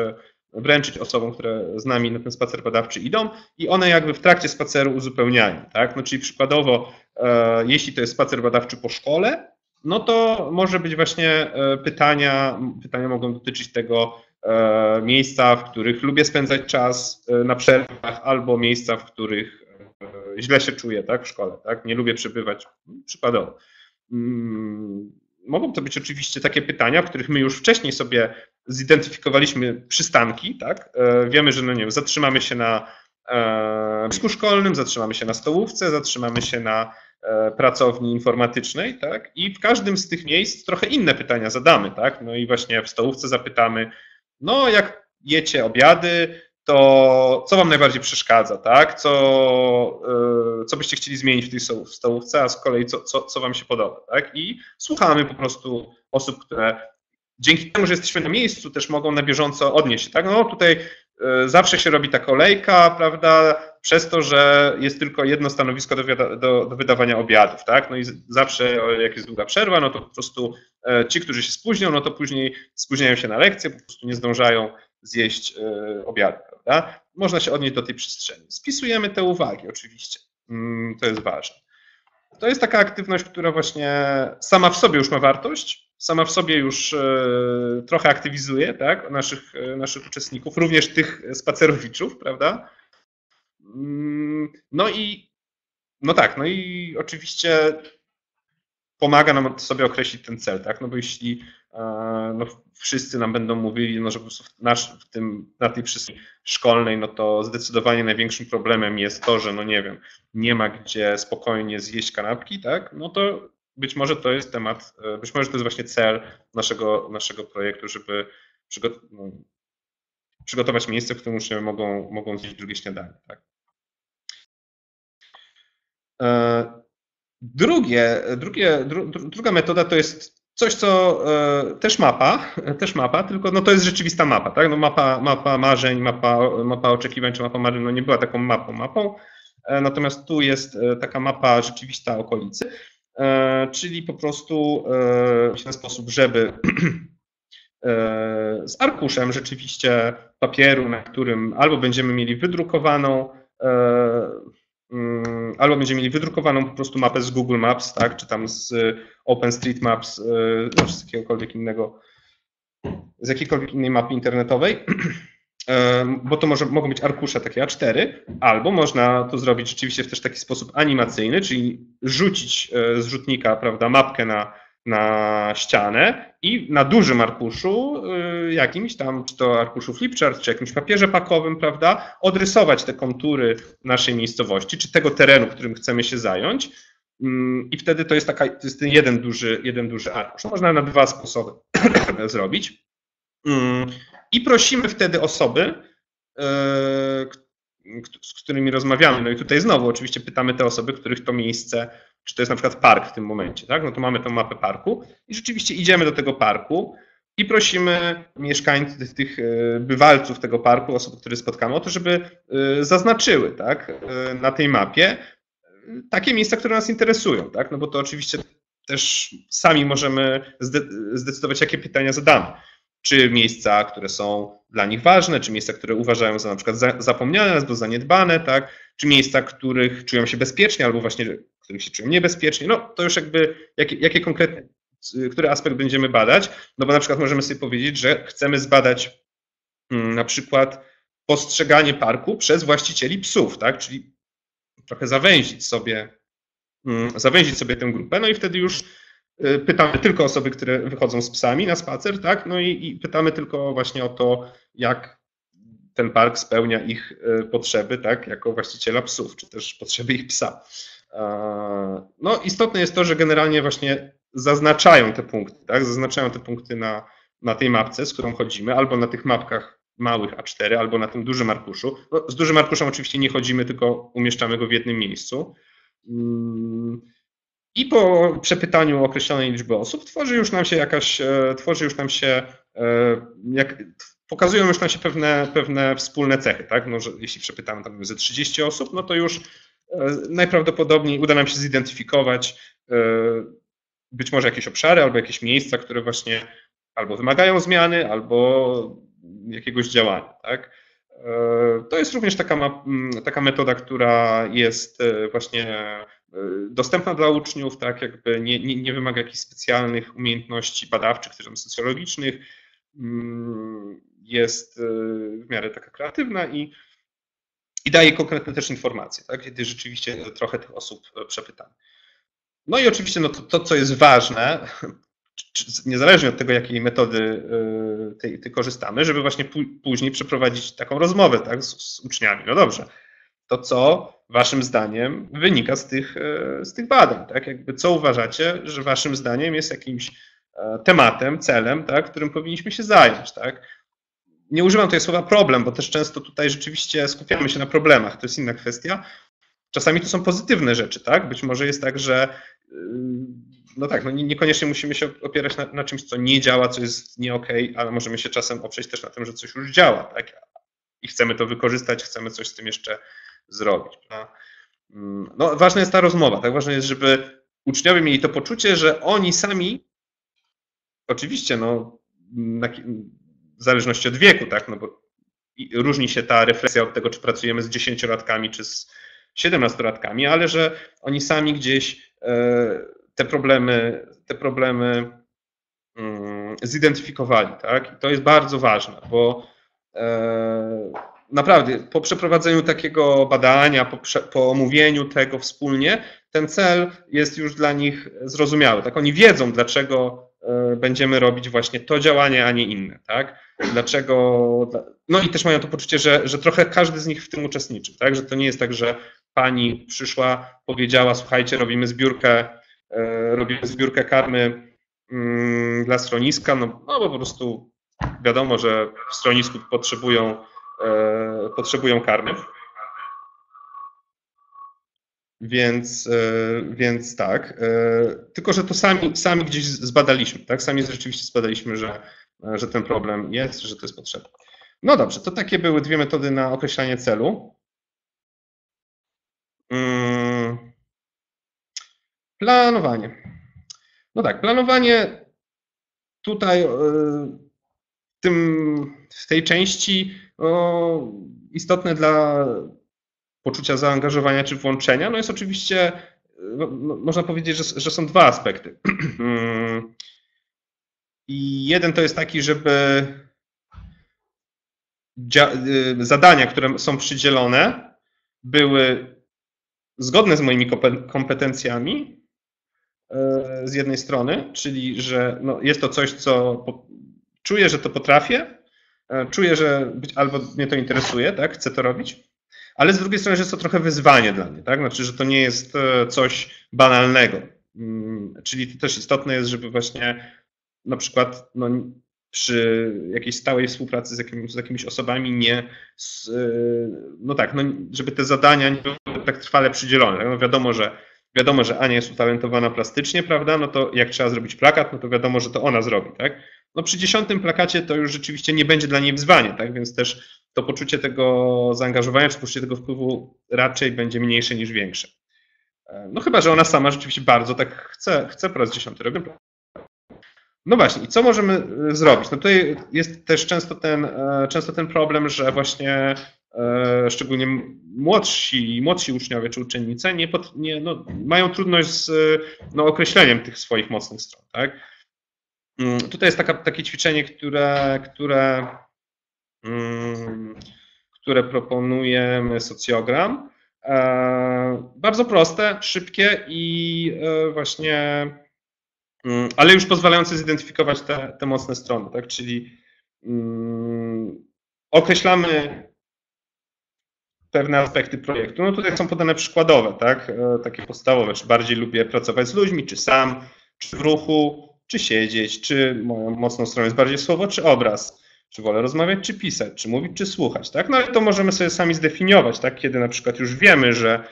wręczyć osobom, które z nami na ten spacer badawczy idą i one jakby w trakcie spaceru uzupełniają, tak? No czyli przykładowo, jeśli to jest spacer badawczy po szkole, no to może być właśnie pytania, pytania mogą dotyczyć tego, miejsca, w których lubię spędzać czas na przerwach, albo miejsca, w których źle się czuję, tak, w szkole, tak, nie lubię przebywać, przypadowo. Mogą to być oczywiście takie pytania, w których my już wcześniej sobie zidentyfikowaliśmy przystanki, tak, wiemy, że no nie wiem, zatrzymamy się na boisku szkolnym, zatrzymamy się na stołówce, zatrzymamy się na pracowni informatycznej, tak, i w każdym z tych miejsc trochę inne pytania zadamy, tak, no i właśnie w stołówce zapytamy, no jak jecie obiady, to co wam najbardziej przeszkadza, tak? Co, yy, co byście chcieli zmienić w tej stołówce, a z kolei co, co, co wam się podoba, tak? I słuchamy po prostu osób, które dzięki temu, że jesteśmy na miejscu, też mogą na bieżąco odnieść się, tak? No tutaj yy, zawsze się robi ta kolejka, prawda? Przez to, że jest tylko jedno stanowisko do, do, do wydawania obiadów, tak? No i z, zawsze jak jest długa przerwa, no to po prostu e, ci, którzy się spóźnią, no to później spóźniają się na lekcje, po prostu nie zdążają zjeść e, obiadu. prawda? Można się odnieść do tej przestrzeni. Spisujemy te uwagi oczywiście, to jest ważne. To jest taka aktywność, która właśnie sama w sobie już ma wartość, sama w sobie już trochę aktywizuje, tak, naszych, naszych uczestników, również tych spacerowiczów, prawda? No i no tak, no i oczywiście pomaga nam sobie określić ten cel, tak? No bo jeśli no, wszyscy nam będą mówili, no, że po prostu w, nasz, w tym, na tej przestrzeni szkolnej, no to zdecydowanie największym problemem jest to, że no nie wiem, nie ma gdzie spokojnie zjeść kanapki, tak? No to być może to jest temat, być może to jest właśnie cel naszego, naszego projektu, żeby przygot- no, przygotować miejsce, w którym uczniowie mogą, mogą zjeść drugie śniadanie, tak? Drugie, drugie, dru, druga metoda to jest coś, co e, też mapa, też mapa, tylko no to jest rzeczywista mapa, tak? No mapa, mapa marzeń, mapa, mapa oczekiwań czy mapa marzeń no nie była taką mapą, mapą. E, natomiast tu jest e, taka mapa rzeczywista okolicy, e, czyli po prostu e, w ten sposób, żeby e, z arkuszem rzeczywiście papieru, na którym albo będziemy mieli wydrukowaną e, albo będziemy mieli wydrukowaną po prostu mapę z Google Maps, tak, czy tam z OpenStreetMaps, czy z jakiegokolwiek innego, z jakiejkolwiek innej mapy internetowej, bo to może, mogą być arkusze takie A cztery, albo można to zrobić rzeczywiście w też taki sposób animacyjny, czyli rzucić z rzutnika, prawda, mapkę na, na ścianę i na dużym arkuszu jakimś tam, czy to arkuszu flipchart, czy jakimś papierze pakowym, prawda, odrysować te kontury naszej miejscowości, czy tego terenu, którym chcemy się zająć i wtedy to jest, taka, to jest ten jeden duży, jeden duży arkusz. Można na dwa sposoby zrobić i prosimy wtedy osoby, z którymi rozmawiamy, no i tutaj znowu oczywiście pytamy te osoby, których to miejsce, czy to jest na przykład park w tym momencie, tak? No to mamy tą mapę parku i rzeczywiście idziemy do tego parku i prosimy mieszkańców, tych, tych bywalców tego parku, osób, które spotkamy, o to, żeby zaznaczyły, tak, na tej mapie takie miejsca, które nas interesują, tak? No bo to oczywiście też sami możemy zdecydować, jakie pytania zadamy. Czy miejsca, które są dla nich ważne, czy miejsca, które uważają za na przykład za, zapomniane albo zaniedbane, tak? Czy miejsca, których czują się bezpiecznie, albo właśnie których się czują niebezpiecznie, no to już jakby jakie, jakie konkretne, który aspekt będziemy badać, no bo na przykład możemy sobie powiedzieć, że chcemy zbadać na przykład postrzeganie parku przez właścicieli psów, tak? Czyli trochę zawęzić sobie, zawęzić sobie tę grupę, no i wtedy już pytamy tylko osoby, które wychodzą z psami na spacer, tak? No i, i pytamy tylko właśnie o to, jak ten park spełnia ich potrzeby, tak? Jako właściciela psów, czy też potrzeby ich psa. No istotne jest to, że generalnie właśnie zaznaczają te punkty, tak? Zaznaczają te punkty na, na tej mapce, z którą chodzimy, albo na tych mapkach małych A cztery, albo na tym dużym arkuszu. No, z dużym arkuszem oczywiście nie chodzimy, tylko umieszczamy go w jednym miejscu. I po przepytaniu określonej liczby osób tworzy już nam się jakaś, tworzy już nam się, jak, pokazują już nam się pewne, pewne wspólne cechy, tak? No, że jeśli przepytamy tam ze trzydziestu osób, no to już najprawdopodobniej uda nam się zidentyfikować być może jakieś obszary albo jakieś miejsca, które właśnie albo wymagają zmiany, albo jakiegoś działania, tak? To jest również taka, taka metoda, która jest właśnie dostępna dla uczniów, tak jakby nie, nie, nie wymaga jakichś specjalnych umiejętności badawczych, czy tam socjologicznych, jest w miarę taka kreatywna i, i daje konkretne też informacje, tak, kiedy rzeczywiście trochę tych osób przepytamy. No i oczywiście no to, to, co jest ważne, niezależnie od tego, jakiej metody tej, tej korzystamy, żeby właśnie później przeprowadzić taką rozmowę, tak, z, z uczniami. No dobrze, to co waszym zdaniem wynika z tych, z tych badań, tak? Jakby co uważacie, że waszym zdaniem jest jakimś tematem, celem, tak, którym powinniśmy się zająć, tak? Nie używam tutaj słowa problem, bo też często tutaj rzeczywiście skupiamy się na problemach, to jest inna kwestia. Czasami to są pozytywne rzeczy, tak? Być może jest tak, że no tak, no niekoniecznie musimy się opierać na, na czymś, co nie działa, co jest nie okej, ale możemy się czasem oprzeć też na tym, że coś już działa, tak? I chcemy to wykorzystać, chcemy coś z tym jeszcze zrobić. No, ważna jest ta rozmowa, tak? Ważne jest, żeby uczniowie mieli to poczucie, że oni sami, oczywiście, no, w zależności od wieku, tak? No bo różni się ta refleksja od tego, czy pracujemy z dziesięciolatkami, czy z siedemnastolatkami, ale że oni sami gdzieś te problemy, te problemy zidentyfikowali, tak? I to jest bardzo ważne, bo naprawdę po przeprowadzeniu takiego badania, po, prze, po omówieniu tego wspólnie, ten cel jest już dla nich zrozumiały. Tak? Oni wiedzą, dlaczego będziemy robić właśnie to działanie, a nie inne. Tak? Dlaczego? No i też mają to poczucie, że, że trochę każdy z nich w tym uczestniczy. Tak? Że to nie jest tak, że pani przyszła, powiedziała, słuchajcie, robimy zbiórkę, robimy zbiórkę karmy dla schroniska, no, no bo po prostu wiadomo, że w schronisku potrzebują E, potrzebują karmy, więc, e, więc tak, e, tylko że to sami, sami gdzieś zbadaliśmy, tak? Sami rzeczywiście zbadaliśmy, że, że ten problem jest, że to jest potrzebne. No dobrze, to takie były dwie metody na określanie celu. Hmm. Planowanie. No tak, planowanie tutaj e, w, tym, w tej części no, istotne dla poczucia zaangażowania czy włączenia, no jest oczywiście, no, można powiedzieć, że, że są dwa aspekty. I jeden to jest taki, żeby zadania, które są przydzielone, były zgodne z moimi kompetencjami z jednej strony, czyli że no, jest to coś, co czuję, że to potrafię, czuję, że być, albo mnie to interesuje, tak, chcę to robić, ale z drugiej strony, że jest to trochę wyzwanie dla mnie, tak, znaczy, że to nie jest coś banalnego, czyli to też istotne jest, żeby właśnie na przykład no, przy jakiejś stałej współpracy z, jakim, z jakimiś osobami nie, no tak, no, żeby te zadania nie były tak trwale przydzielone, tak? No wiadomo, że Wiadomo, że Ania jest utalentowana plastycznie, prawda, no to jak trzeba zrobić plakat, no to wiadomo, że to ona zrobi, tak. No przy dziesiątym plakacie to już rzeczywiście nie będzie dla niej wyzwanie, tak, więc też to poczucie tego zaangażowania, czy poczucie tego wpływu raczej będzie mniejsze niż większe. No chyba, że ona sama rzeczywiście bardzo tak chce, chce po raz dziesiąty robię. No właśnie, i co możemy zrobić? No tutaj jest też często ten, często ten problem, że właśnie szczególnie młodsi, młodsi uczniowie czy uczennice nie pod, nie, no, mają trudność z no, określeniem tych swoich mocnych stron. Tak? Tutaj jest taka, takie ćwiczenie, które, które, które proponuje socjogram. Bardzo proste, szybkie i właśnie, ale już pozwalające zidentyfikować te, te mocne strony. Tak? Czyli określamy pewne aspekty projektu. No tutaj są podane przykładowe, tak? Takie podstawowe, czy bardziej lubię pracować z ludźmi, czy sam, czy w ruchu, czy siedzieć, czy moją mocną stroną jest bardziej słowo, czy obraz, czy wolę rozmawiać, czy pisać, czy mówić, czy słuchać, tak? No ale to możemy sobie sami zdefiniować, tak? Kiedy na przykład już wiemy, że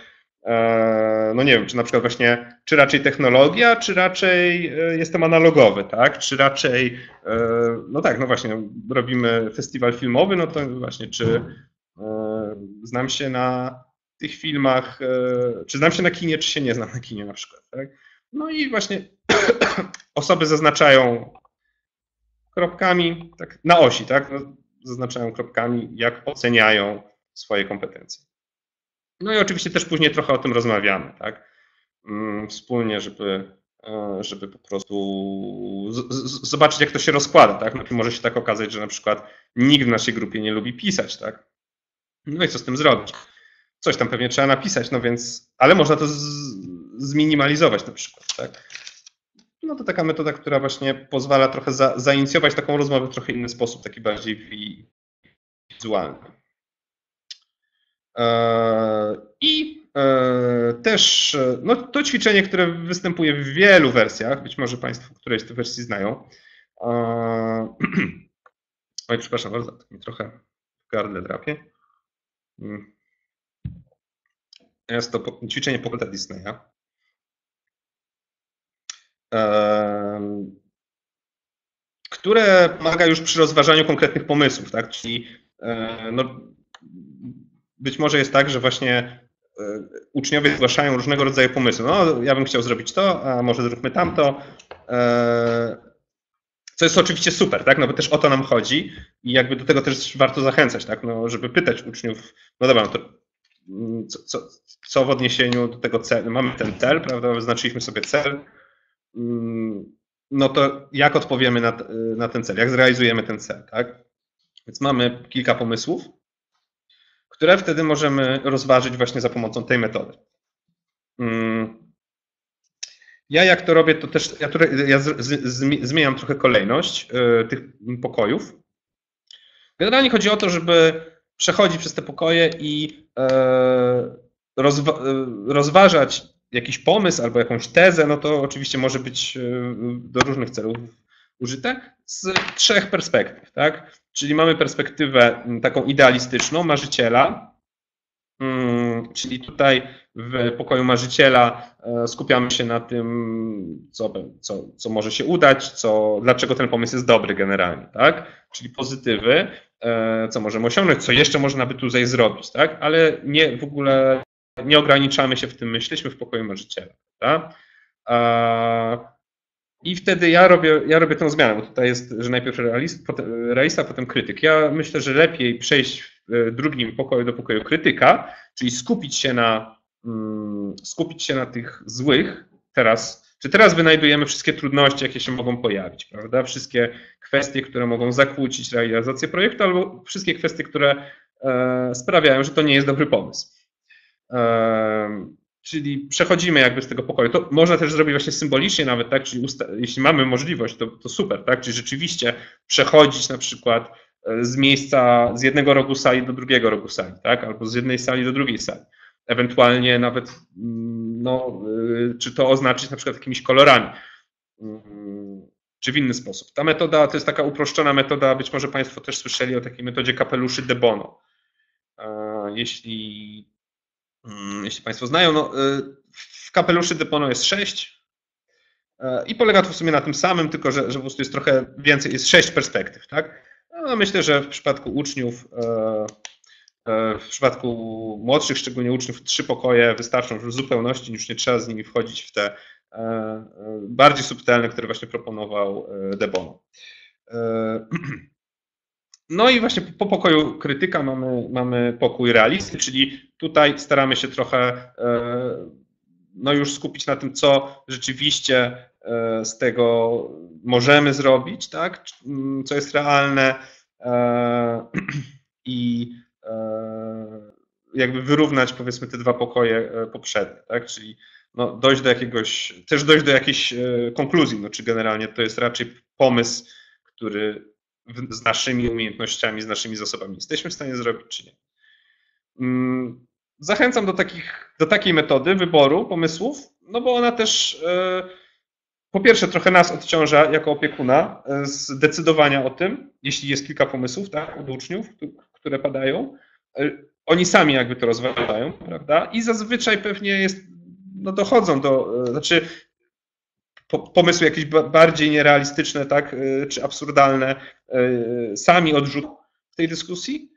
no nie wiem, czy na przykład właśnie, czy raczej technologia, czy raczej jestem analogowy, tak? Czy raczej, no tak, no właśnie, robimy festiwal filmowy, no to właśnie, czy znam się na tych filmach, czy znam się na kinie, czy się nie znam na kinie na przykład. Tak? No i właśnie osoby zaznaczają kropkami, tak, na osi, tak? Zaznaczają kropkami, jak oceniają swoje kompetencje. No i oczywiście też później trochę o tym rozmawiamy, tak? Wspólnie, żeby, żeby po prostu z, z, zobaczyć, jak to się rozkłada, tak? No, może się tak okazać, że na przykład nikt w naszej grupie nie lubi pisać, tak? No i co z tym zrobić? Coś tam pewnie trzeba napisać, no więc, ale można to z, zminimalizować na przykład, tak? No to taka metoda, która właśnie pozwala trochę za, zainicjować taką rozmowę w trochę inny sposób, taki bardziej wi, wizualny. Eee, I e, też, no to ćwiczenie, które występuje w wielu wersjach, być może Państwo któreś z tych wersji znają. Eee, Oj, przepraszam bardzo, tak mi trochę w gardle drapie. Jest to ćwiczenie Walta Disneya. Które pomaga już przy rozważaniu konkretnych pomysłów, tak? Czyli no, być może jest tak, że właśnie uczniowie zgłaszają różnego rodzaju pomysły. No, ja bym chciał zrobić to, a może zróbmy tamto. Co jest oczywiście super, tak? No bo też o to nam chodzi i jakby do tego też warto zachęcać, tak? No, żeby pytać uczniów, no dobra, no to co, co, co w odniesieniu do tego celu, mamy ten cel, prawda? Wyznaczyliśmy sobie cel, no to jak odpowiemy na, na ten cel, jak zrealizujemy ten cel, tak? Więc mamy kilka pomysłów, które wtedy możemy rozważyć właśnie za pomocą tej metody. Ja jak to robię, to też ja, ja z, z, zmieniam trochę kolejność y, tych pokojów. Generalnie chodzi o to, żeby przechodzić przez te pokoje i y, rozwa, y, rozważać jakiś pomysł albo jakąś tezę, no to oczywiście może być y, do różnych celów użyte, z trzech perspektyw, tak? Czyli mamy perspektywę taką idealistyczną, marzyciela, czyli tutaj w pokoju marzyciela skupiamy się na tym, co, co, co może się udać, co, dlaczego ten pomysł jest dobry generalnie, tak? Czyli pozytywy, co możemy osiągnąć, co jeszcze można by tutaj zrobić, tak? Ale nie, w ogóle nie ograniczamy się w tym, myśleliśmy w pokoju marzyciela, tak? I wtedy ja robię, ja robię tę zmianę, bo tutaj jest, że najpierw realista, potem, realista, potem krytyk. Ja myślę, że lepiej przejść w drugim pokoju do pokoju krytyka, czyli skupić się na, skupić się na tych złych teraz, czy teraz wynajdujemy wszystkie trudności, jakie się mogą pojawić, prawda? Wszystkie kwestie, które mogą zakłócić realizację projektu, albo wszystkie kwestie, które e, sprawiają, że to nie jest dobry pomysł. E, Czyli przechodzimy jakby z tego pokoju. To można też zrobić właśnie symbolicznie nawet, tak? Czyli jeśli mamy możliwość, to, to super, tak? Czyli rzeczywiście przechodzić na przykład z miejsca, z jednego rogu sali do drugiego rogu sali, tak? Albo z jednej sali do drugiej sali. Ewentualnie nawet, no, czy to oznaczyć na przykład jakimiś kolorami, czy w inny sposób. Ta metoda to jest taka uproszczona metoda, być może Państwo też słyszeli o takiej metodzie kapeluszy De Bono. Jeśli Jeśli Państwo znają, no, w kapeluszy De Bono jest sześć i polega to w sumie na tym samym, tylko że, że po prostu jest trochę więcej, jest sześć perspektyw, tak? No, myślę, że w przypadku uczniów, w przypadku młodszych, szczególnie uczniów, trzy pokoje wystarczą już w zupełności, już nie trzeba z nimi wchodzić w te bardziej subtelne, które właśnie proponował De Bono. No i właśnie po pokoju krytyka mamy, mamy pokój realisty, czyli tutaj staramy się trochę no już skupić na tym, co rzeczywiście z tego możemy zrobić, tak? Co jest realne i jakby wyrównać, powiedzmy, te dwa pokoje poprzednie, tak? Czyli no dojść do jakiegoś, też dojść do jakiejś konkluzji, no czy generalnie to jest raczej pomysł, który z naszymi umiejętnościami, z naszymi zasobami jesteśmy w stanie zrobić, czy nie. Zachęcam do, takich, do takiej metody wyboru pomysłów, no bo ona też po pierwsze trochę nas odciąża jako opiekuna z decydowania o tym, jeśli jest kilka pomysłów, tak, od uczniów, które padają. Oni sami jakby to rozważają, prawda, i zazwyczaj pewnie jest, no dochodzą do, znaczy pomysły jakieś bardziej nierealistyczne, tak, czy absurdalne sami odrzucają w tej dyskusji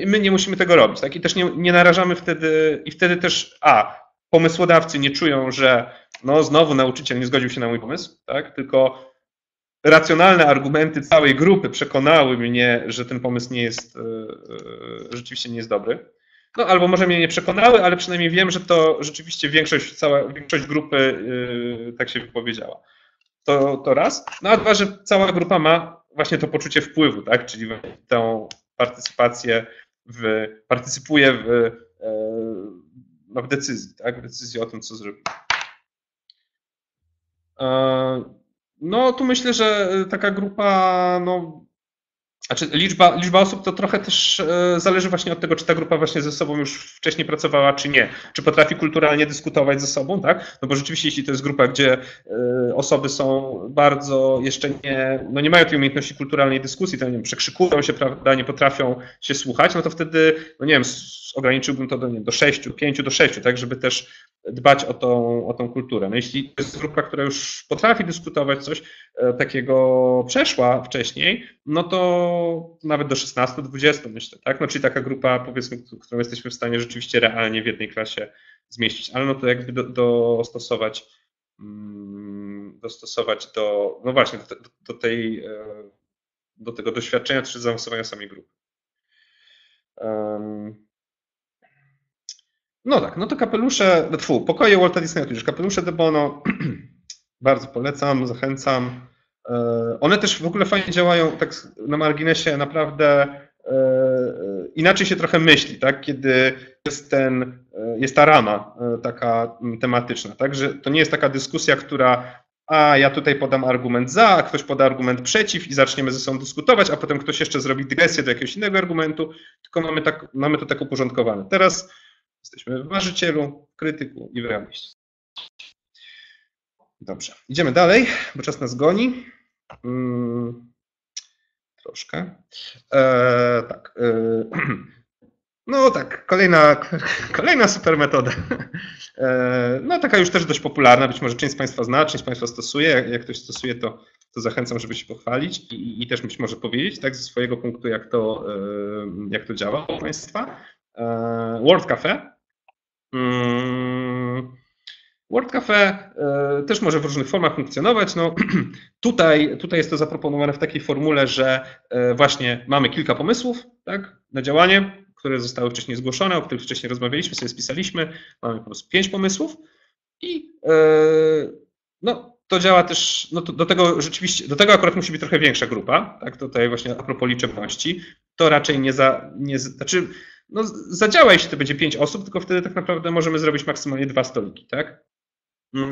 i my nie musimy tego robić, tak, i też nie, nie narażamy wtedy, i wtedy też a, pomysłodawcy nie czują, że no znowu nauczyciel nie zgodził się na mój pomysł, tak, tylko racjonalne argumenty całej grupy przekonały mnie, że ten pomysł nie jest, rzeczywiście nie jest dobry. No albo może mnie nie przekonały, ale przynajmniej wiem, że to rzeczywiście większość, cała, większość grupy yy, tak się wypowiedziała. To, to raz. No a dwa, że cała grupa ma właśnie to poczucie wpływu, tak? Czyli tę partycypację, w, partycypuje w, yy, no, w decyzji, tak? W decyzji o tym, co zrobimy. Yy, no tu myślę, że taka grupa, no, Znaczy liczba, liczba osób to trochę też zależy właśnie od tego, czy ta grupa właśnie ze sobą już wcześniej pracowała, czy nie. Czy potrafi kulturalnie dyskutować ze sobą, tak? No bo rzeczywiście, jeśli to jest grupa, gdzie osoby są bardzo jeszcze nie, no nie mają tej umiejętności kulturalnej dyskusji, to nie wiem, przekrzykują się, prawda, nie potrafią się słuchać, no to wtedy, no nie wiem, ograniczyłbym to do, nie wiem, do sześciu, pięciu, do sześciu, tak, żeby też dbać o tą, o tą kulturę. No jeśli to jest grupa, która już potrafi dyskutować, coś takiego przeszła wcześniej, no to nawet do szesnastu, dwudziestu myślę, tak? No czyli taka grupa, powiedzmy, którą jesteśmy w stanie rzeczywiście realnie w jednej klasie zmieścić, ale no to jakby do, dostosować dostosować do, no właśnie, do, do, tej, do tego doświadczenia czy zaawansowania samej grupy. No tak, no to kapelusze, tfu, pokoje Walta Disneya, tudzież kapelusze De Bono, bardzo polecam, zachęcam. One też w ogóle fajnie działają, tak na marginesie, naprawdę inaczej się trochę myśli, tak, kiedy jest, ten, jest ta rama taka tematyczna, tak, że to nie jest taka dyskusja, która a ja tutaj podam argument za, a ktoś poda argument przeciw i zaczniemy ze sobą dyskutować, a potem ktoś jeszcze zrobi dygresję do jakiegoś innego argumentu, tylko mamy, tak, mamy to tak uporządkowane. Teraz jesteśmy w marzycielu, krytyku i w realiści. Dobrze, idziemy dalej, bo czas nas goni. Hmm, troszkę. E, tak. E, no tak, kolejna, kolejna super metoda. E, no taka już też dość popularna, być może część z Państwa zna, część z Państwa stosuje. Jak, jak ktoś stosuje, to, to zachęcam, żeby się pochwalić i, i też być może powiedzieć tak ze swojego punktu, jak to, e, jak to działa u Państwa. E, World Cafe. Mm. World Cafe y, też może w różnych formach funkcjonować. No, tutaj, tutaj jest to zaproponowane w takiej formule, że y, właśnie mamy kilka pomysłów, tak, na działanie, które zostały wcześniej zgłoszone, o których wcześniej rozmawialiśmy, sobie spisaliśmy. Mamy po prostu pięć pomysłów i y, no, to działa też, no, to do tego rzeczywiście, do tego akurat musi być trochę większa grupa, tak, tutaj właśnie a propos liczebności. To raczej nie za, nie, znaczy, no, zadziała, jeśli to będzie pięć osób, tylko wtedy tak naprawdę możemy zrobić maksymalnie dwa stoliki, tak.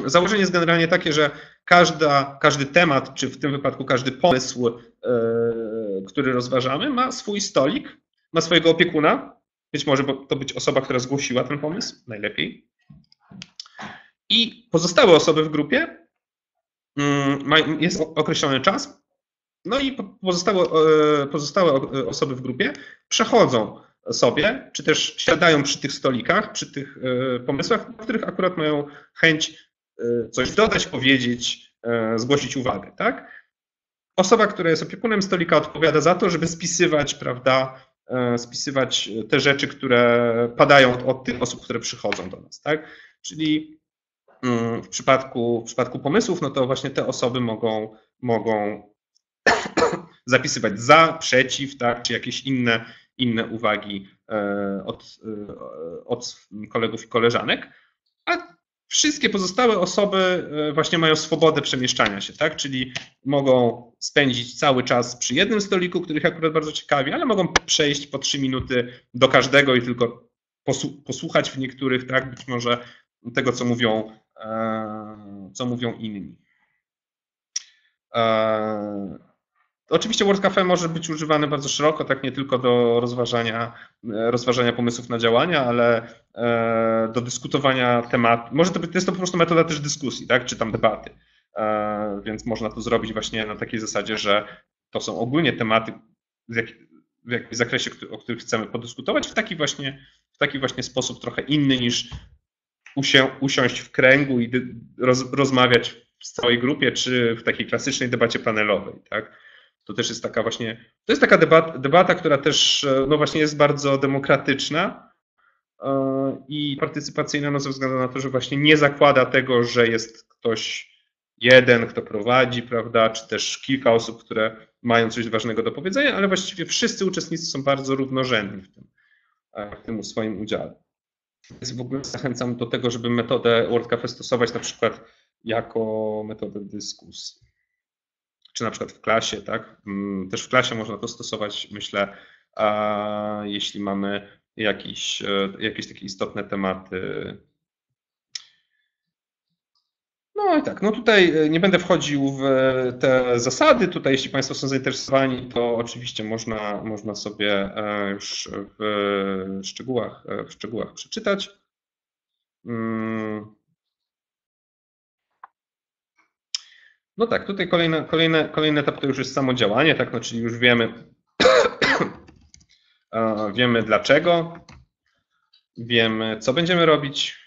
Założenie jest generalnie takie, że każda, każdy temat, czy w tym wypadku każdy pomysł, yy, który rozważamy, ma swój stolik, ma swojego opiekuna. Być może to być osoba, która zgłosiła ten pomysł, najlepiej. I pozostałe osoby w grupie, yy, ma, jest określony czas, no i pozostałe, yy, pozostałe osoby w grupie przechodzą sobie, czy też siadają przy tych stolikach, przy tych y, pomysłach, w których akurat mają chęć y, coś dodać, powiedzieć, y, zgłosić uwagę, tak? Osoba, która jest opiekunem stolika, odpowiada za to, żeby spisywać, prawda, y, spisywać te rzeczy, które padają od, od tych osób, które przychodzą do nas, tak? Czyli y, w przypadku, w przypadku pomysłów, no to właśnie te osoby mogą, mogą zapisywać za, przeciw, tak, czy jakieś inne inne uwagi od, od kolegów i koleżanek, a wszystkie pozostałe osoby właśnie mają swobodę przemieszczania się, tak? Czyli mogą spędzić cały czas przy jednym stoliku, których akurat bardzo ciekawi, ale mogą przejść po trzy minuty do każdego i tylko posłuchać w niektórych, tak? Być może tego, co mówią, co mówią inni. Oczywiście World Cafe może być używane bardzo szeroko, tak nie tylko do rozważania, rozważania pomysłów na działania, ale do dyskutowania temat. Może to, to jest to po prostu metoda też dyskusji, tak, czy tam debaty, więc można to zrobić właśnie na takiej zasadzie, że to są ogólnie tematy w, jak, w jakimś zakresie, o których chcemy podyskutować w taki właśnie, w taki właśnie sposób trochę inny niż usią, usiąść w kręgu i roz, rozmawiać w całej grupie, czy w takiej klasycznej debacie panelowej, tak. To też jest taka właśnie, to jest taka debata, debata, która też no właśnie jest bardzo demokratyczna i partycypacyjna, no ze względu na to, że właśnie nie zakłada tego, że jest ktoś jeden, kto prowadzi, prawda, czy też kilka osób, które mają coś ważnego do powiedzenia, ale właściwie wszyscy uczestnicy są bardzo równorzędni w tym, w tym swoim udziale. Więc w ogóle zachęcam do tego, żeby metodę World Cafe stosować na przykład jako metodę dyskusji. Czy na przykład w klasie, tak? Też w klasie można to stosować, myślę, a jeśli mamy jakieś, jakieś takie istotne tematy. No i tak, no tutaj nie będę wchodził w te zasady, tutaj jeśli Państwo są zainteresowani, to oczywiście można, można sobie już w szczegółach, w szczegółach przeczytać. No tak, tutaj kolejna, kolejne, kolejny etap to już jest samo działanie, tak? No, czyli już wiemy, wiemy dlaczego, wiemy co będziemy robić,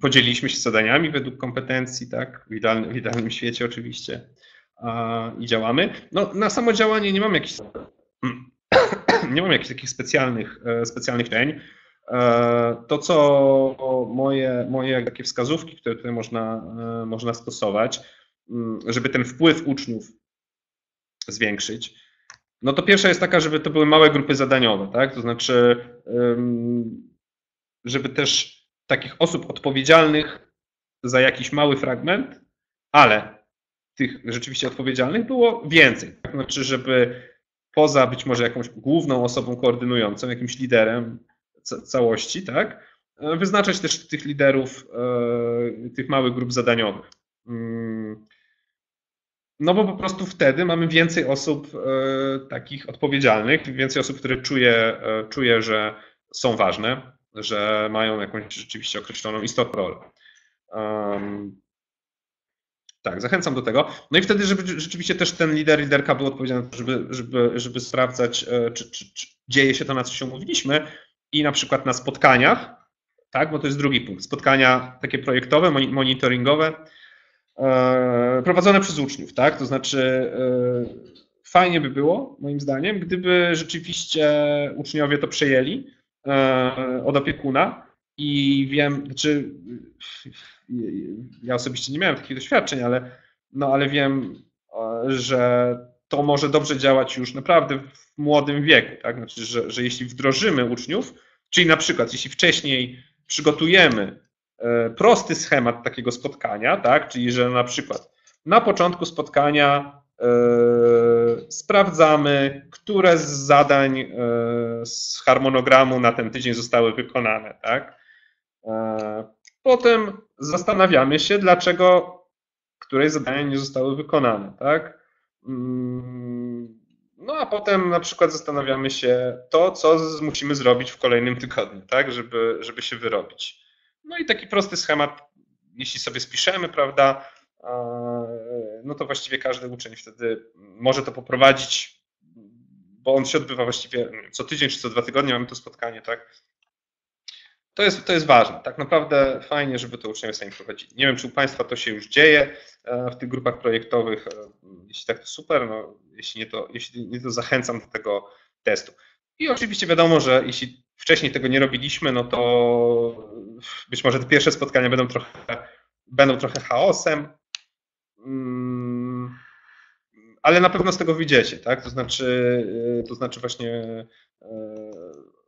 podzieliliśmy się zadaniami według kompetencji, tak? W idealnym, w idealnym świecie oczywiście i działamy. No, na samo działanie nie mam jakichś, nie mam jakichś takich specjalnych, specjalnych cień. To co moje, moje takie wskazówki, które tutaj można, można stosować, żeby ten wpływ uczniów zwiększyć, no to pierwsza jest taka, żeby to były małe grupy zadaniowe, tak? To znaczy, żeby też takich osób odpowiedzialnych za jakiś mały fragment, ale tych rzeczywiście odpowiedzialnych było więcej. To znaczy, żeby poza być może jakąś główną osobą koordynującą, jakimś liderem całości, tak? Wyznaczać też tych liderów tych małych grup zadaniowych. No bo po prostu wtedy mamy więcej osób takich odpowiedzialnych, więcej osób, które czuje, czuje, że są ważne, że mają jakąś rzeczywiście określoną istotną rolę. Tak, zachęcam do tego. No i wtedy, żeby rzeczywiście też ten lider, liderka był odpowiedzialny, żeby, żeby, żeby sprawdzać, czy, czy, czy dzieje się to, na co się umówiliśmy, i na przykład na spotkaniach, tak, bo to jest drugi punkt, spotkania takie projektowe, monitoringowe, prowadzone przez uczniów, tak? To znaczy, fajnie by było, moim zdaniem, gdyby rzeczywiście uczniowie to przejęli od opiekuna, i wiem, znaczy, ja osobiście nie miałem takich doświadczeń, ale, no, ale wiem, że to może dobrze działać już naprawdę w młodym wieku, tak? Znaczy, że, że jeśli wdrożymy uczniów, czyli na przykład jeśli wcześniej przygotujemy prosty schemat takiego spotkania, tak? Czyli że na przykład na początku spotkania yy, sprawdzamy, które z zadań yy, z harmonogramu na ten tydzień zostały wykonane, tak? Yy, potem zastanawiamy się, dlaczego które zadania nie zostały wykonane, tak? Yy, no a potem na przykład zastanawiamy się to, co z, musimy zrobić w kolejnym tygodniu, tak? Żeby, żeby się wyrobić. No i taki prosty schemat, jeśli sobie spiszemy, prawda, no to właściwie każdy uczeń wtedy może to poprowadzić, bo on się odbywa właściwie co tydzień czy co dwa tygodnie mamy to spotkanie, tak? To jest, to jest ważne, tak naprawdę fajnie, żeby to uczniowie sami prowadzili. Nie wiem, czy u Państwa to się już dzieje w tych grupach projektowych, jeśli tak, to super, no, jeśli nie, to, jeśli nie, to zachęcam do tego testu. I oczywiście wiadomo, że jeśli wcześniej tego nie robiliśmy, no to być może te pierwsze spotkania będą trochę, będą trochę chaosem, ale na pewno z tego wyjdziecie, tak? To znaczy, to znaczy właśnie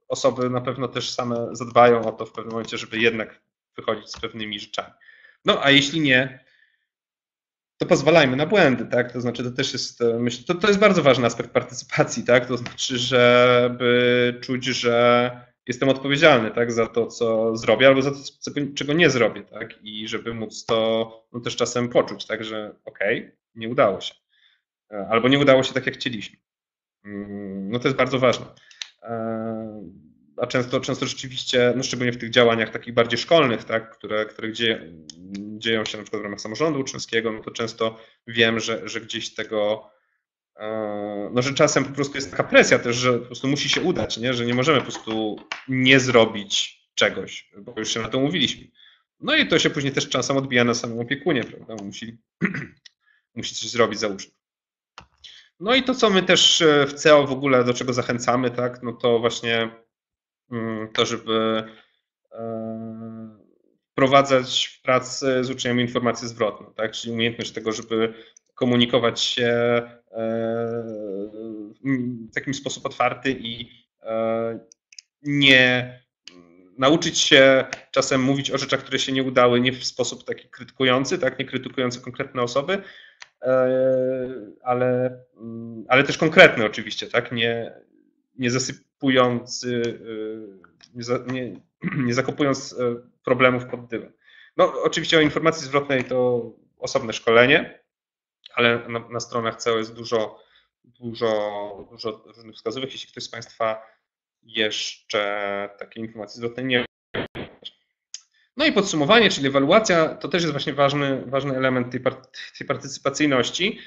osoby na pewno też same zadbają o to w pewnym momencie, żeby jednak wychodzić z pewnymi rzeczami. No a jeśli nie, to pozwalajmy na błędy, tak? To znaczy, to też jest, myślę, to, to jest bardzo ważny aspekt partycypacji, tak? To znaczy, żeby czuć, że jestem odpowiedzialny, tak? Za to, co zrobię, albo za to, co, czego nie zrobię, tak? I żeby móc to, no, też czasem poczuć, tak? Że okej, okay, nie udało się. Albo nie udało się tak, jak chcieliśmy. No to jest bardzo ważne. A często, często rzeczywiście, no szczególnie w tych działaniach takich bardziej szkolnych, tak, które, które gdzie, dzieją się na przykład w ramach samorządu uczniowskiego, no to często wiem, że, że gdzieś tego, no że czasem po prostu jest taka presja też, że po prostu musi się udać, nie? Że nie możemy po prostu nie zrobić czegoś, bo już się na to umówiliśmy. No i to się później też czasem odbija na samym opiekunie, prawda? Musi, musi coś zrobić za uczniów. No i to, co my też w C E O w ogóle, do czego zachęcamy, tak, no to właśnie to, żeby wprowadzać w pracy z uczniami informację zwrotną, tak? Czyli umiejętność tego, żeby komunikować się w taki sposób otwarty i nie nauczyć się czasem mówić o rzeczach, które się nie udały, nie w sposób taki krytykujący, tak? Nie krytykujący konkretne osoby, ale, ale też konkretny oczywiście, tak? Nie, nie zasyp Kupujący, nie, nie zakopując problemów pod dywan. No, oczywiście o informacji zwrotnej to osobne szkolenie, ale na, na stronach C E O jest dużo, dużo, dużo różnych wskazówek. Jeśli ktoś z Państwa jeszcze takiej informacji zwrotnej nie ma. No i podsumowanie, czyli ewaluacja, to też jest właśnie ważny, ważny element tej, party, tej partycypacyjności,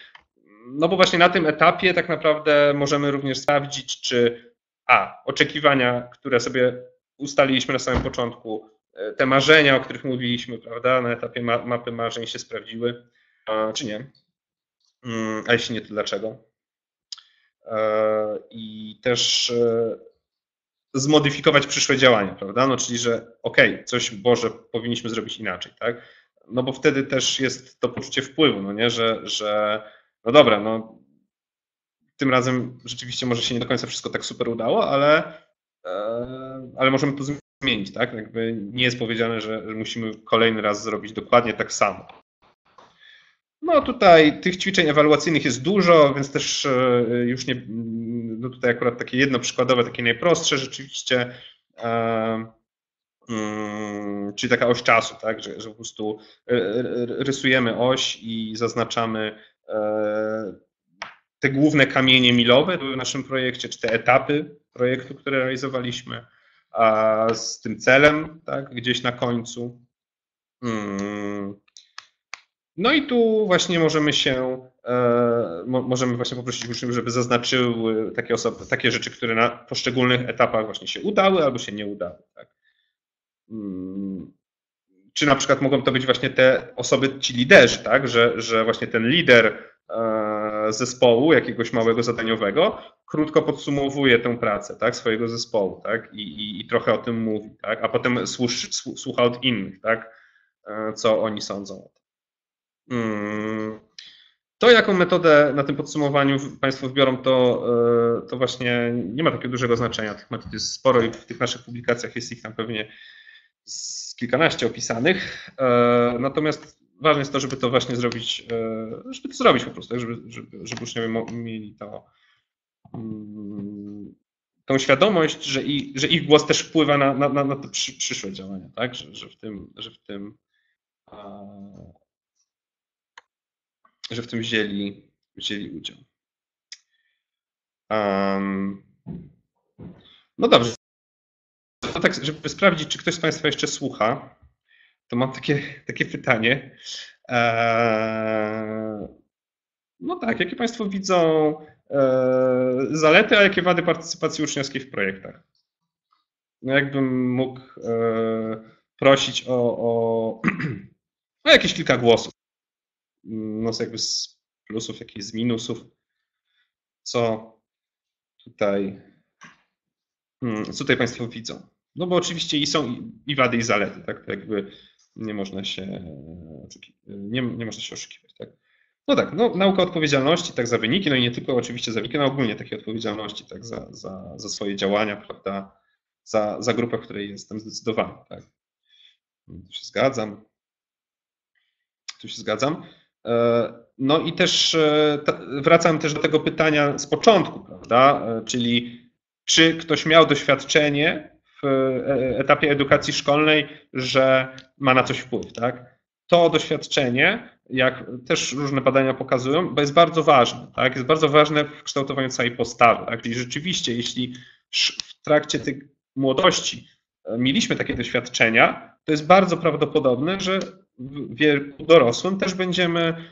no bo właśnie na tym etapie tak naprawdę możemy również sprawdzić, czy a, oczekiwania, które sobie ustaliliśmy na samym początku, te marzenia, o których mówiliśmy, prawda, na etapie ma mapy marzeń się sprawdziły, czy nie, a jeśli nie, to dlaczego. I też zmodyfikować przyszłe działania, prawda, no czyli, że okej, okay, coś Boże powinniśmy zrobić inaczej, tak, no bo wtedy też jest to poczucie wpływu, no nie, że, że no dobra, no tym razem rzeczywiście może się nie do końca wszystko tak super udało, ale, ale możemy to zmienić, tak? Jakby nie jest powiedziane, że musimy kolejny raz zrobić dokładnie tak samo. No tutaj tych ćwiczeń ewaluacyjnych jest dużo, więc też już nie, no tutaj akurat takie jedno przykładowe, takie najprostsze rzeczywiście, czyli taka oś czasu, tak, że, że po prostu rysujemy oś i zaznaczamy te główne kamienie milowe w naszym projekcie, czy te etapy projektu, które realizowaliśmy, a z tym celem, tak, gdzieś na końcu. No i tu właśnie możemy się, możemy właśnie poprosić uczniów, żeby zaznaczyły takie osoby, takie rzeczy, które na poszczególnych etapach właśnie się udały albo się nie udały, tak. Czy na przykład mogą to być właśnie te osoby, ci liderzy, tak, że, że właśnie ten lider zespołu jakiegoś małego zadaniowego krótko podsumowuje tę pracę, tak, swojego zespołu, tak, i, i, i trochę o tym mówi, tak, a potem słuch, słucha od innych, tak, co oni sądzą o tym. To, jaką metodę na tym podsumowaniu Państwo wybiorą, to, to właśnie nie ma takiego dużego znaczenia. Tych metod jest sporo i w tych naszych publikacjach jest ich tam pewnie z kilkanaście opisanych. Natomiast ważne jest to, żeby to właśnie zrobić, żeby to zrobić po prostu, żeby, żeby, żeby uczniowie mieli to, tą świadomość, że, i, że ich głos też wpływa na, na, na te przyszłe działania, tak? Że, że w tym, że w tym że w tym wzięli, wzięli udział. Um, no dobrze. To tak, żeby sprawdzić, czy ktoś z Państwa jeszcze słucha, to mam takie, takie pytanie. Eee, no tak, jakie Państwo widzą e, zalety, a jakie wady partycypacji uczniowskiej w projektach? No jakbym mógł e, prosić o, o, o jakieś kilka głosów. No jakby z plusów, jak i z minusów, co tutaj, co tutaj Państwo widzą. No bo oczywiście i są i wady, i zalety, tak, to jakby nie można się, nie, nie można się oszukiwać, tak. No tak, no nauka odpowiedzialności, tak, za wyniki, no i nie tylko oczywiście za wyniki, no ogólnie takiej odpowiedzialności, tak, za, za, za swoje działania, prawda, za, za grupę, w której jestem zdecydowany, tak. Tu się zgadzam, tu się zgadzam. No i też wracam też do tego pytania z początku, prawda, czyli czy ktoś miał doświadczenie w etapie edukacji szkolnej, że ma na coś wpływ, tak? To doświadczenie, jak też różne badania pokazują, jest bardzo ważne, tak? Jest bardzo ważne w kształtowaniu całej postawy, tak? Czyli rzeczywiście, jeśli w trakcie tej młodości mieliśmy takie doświadczenia, to jest bardzo prawdopodobne, że w wieku dorosłym też będziemy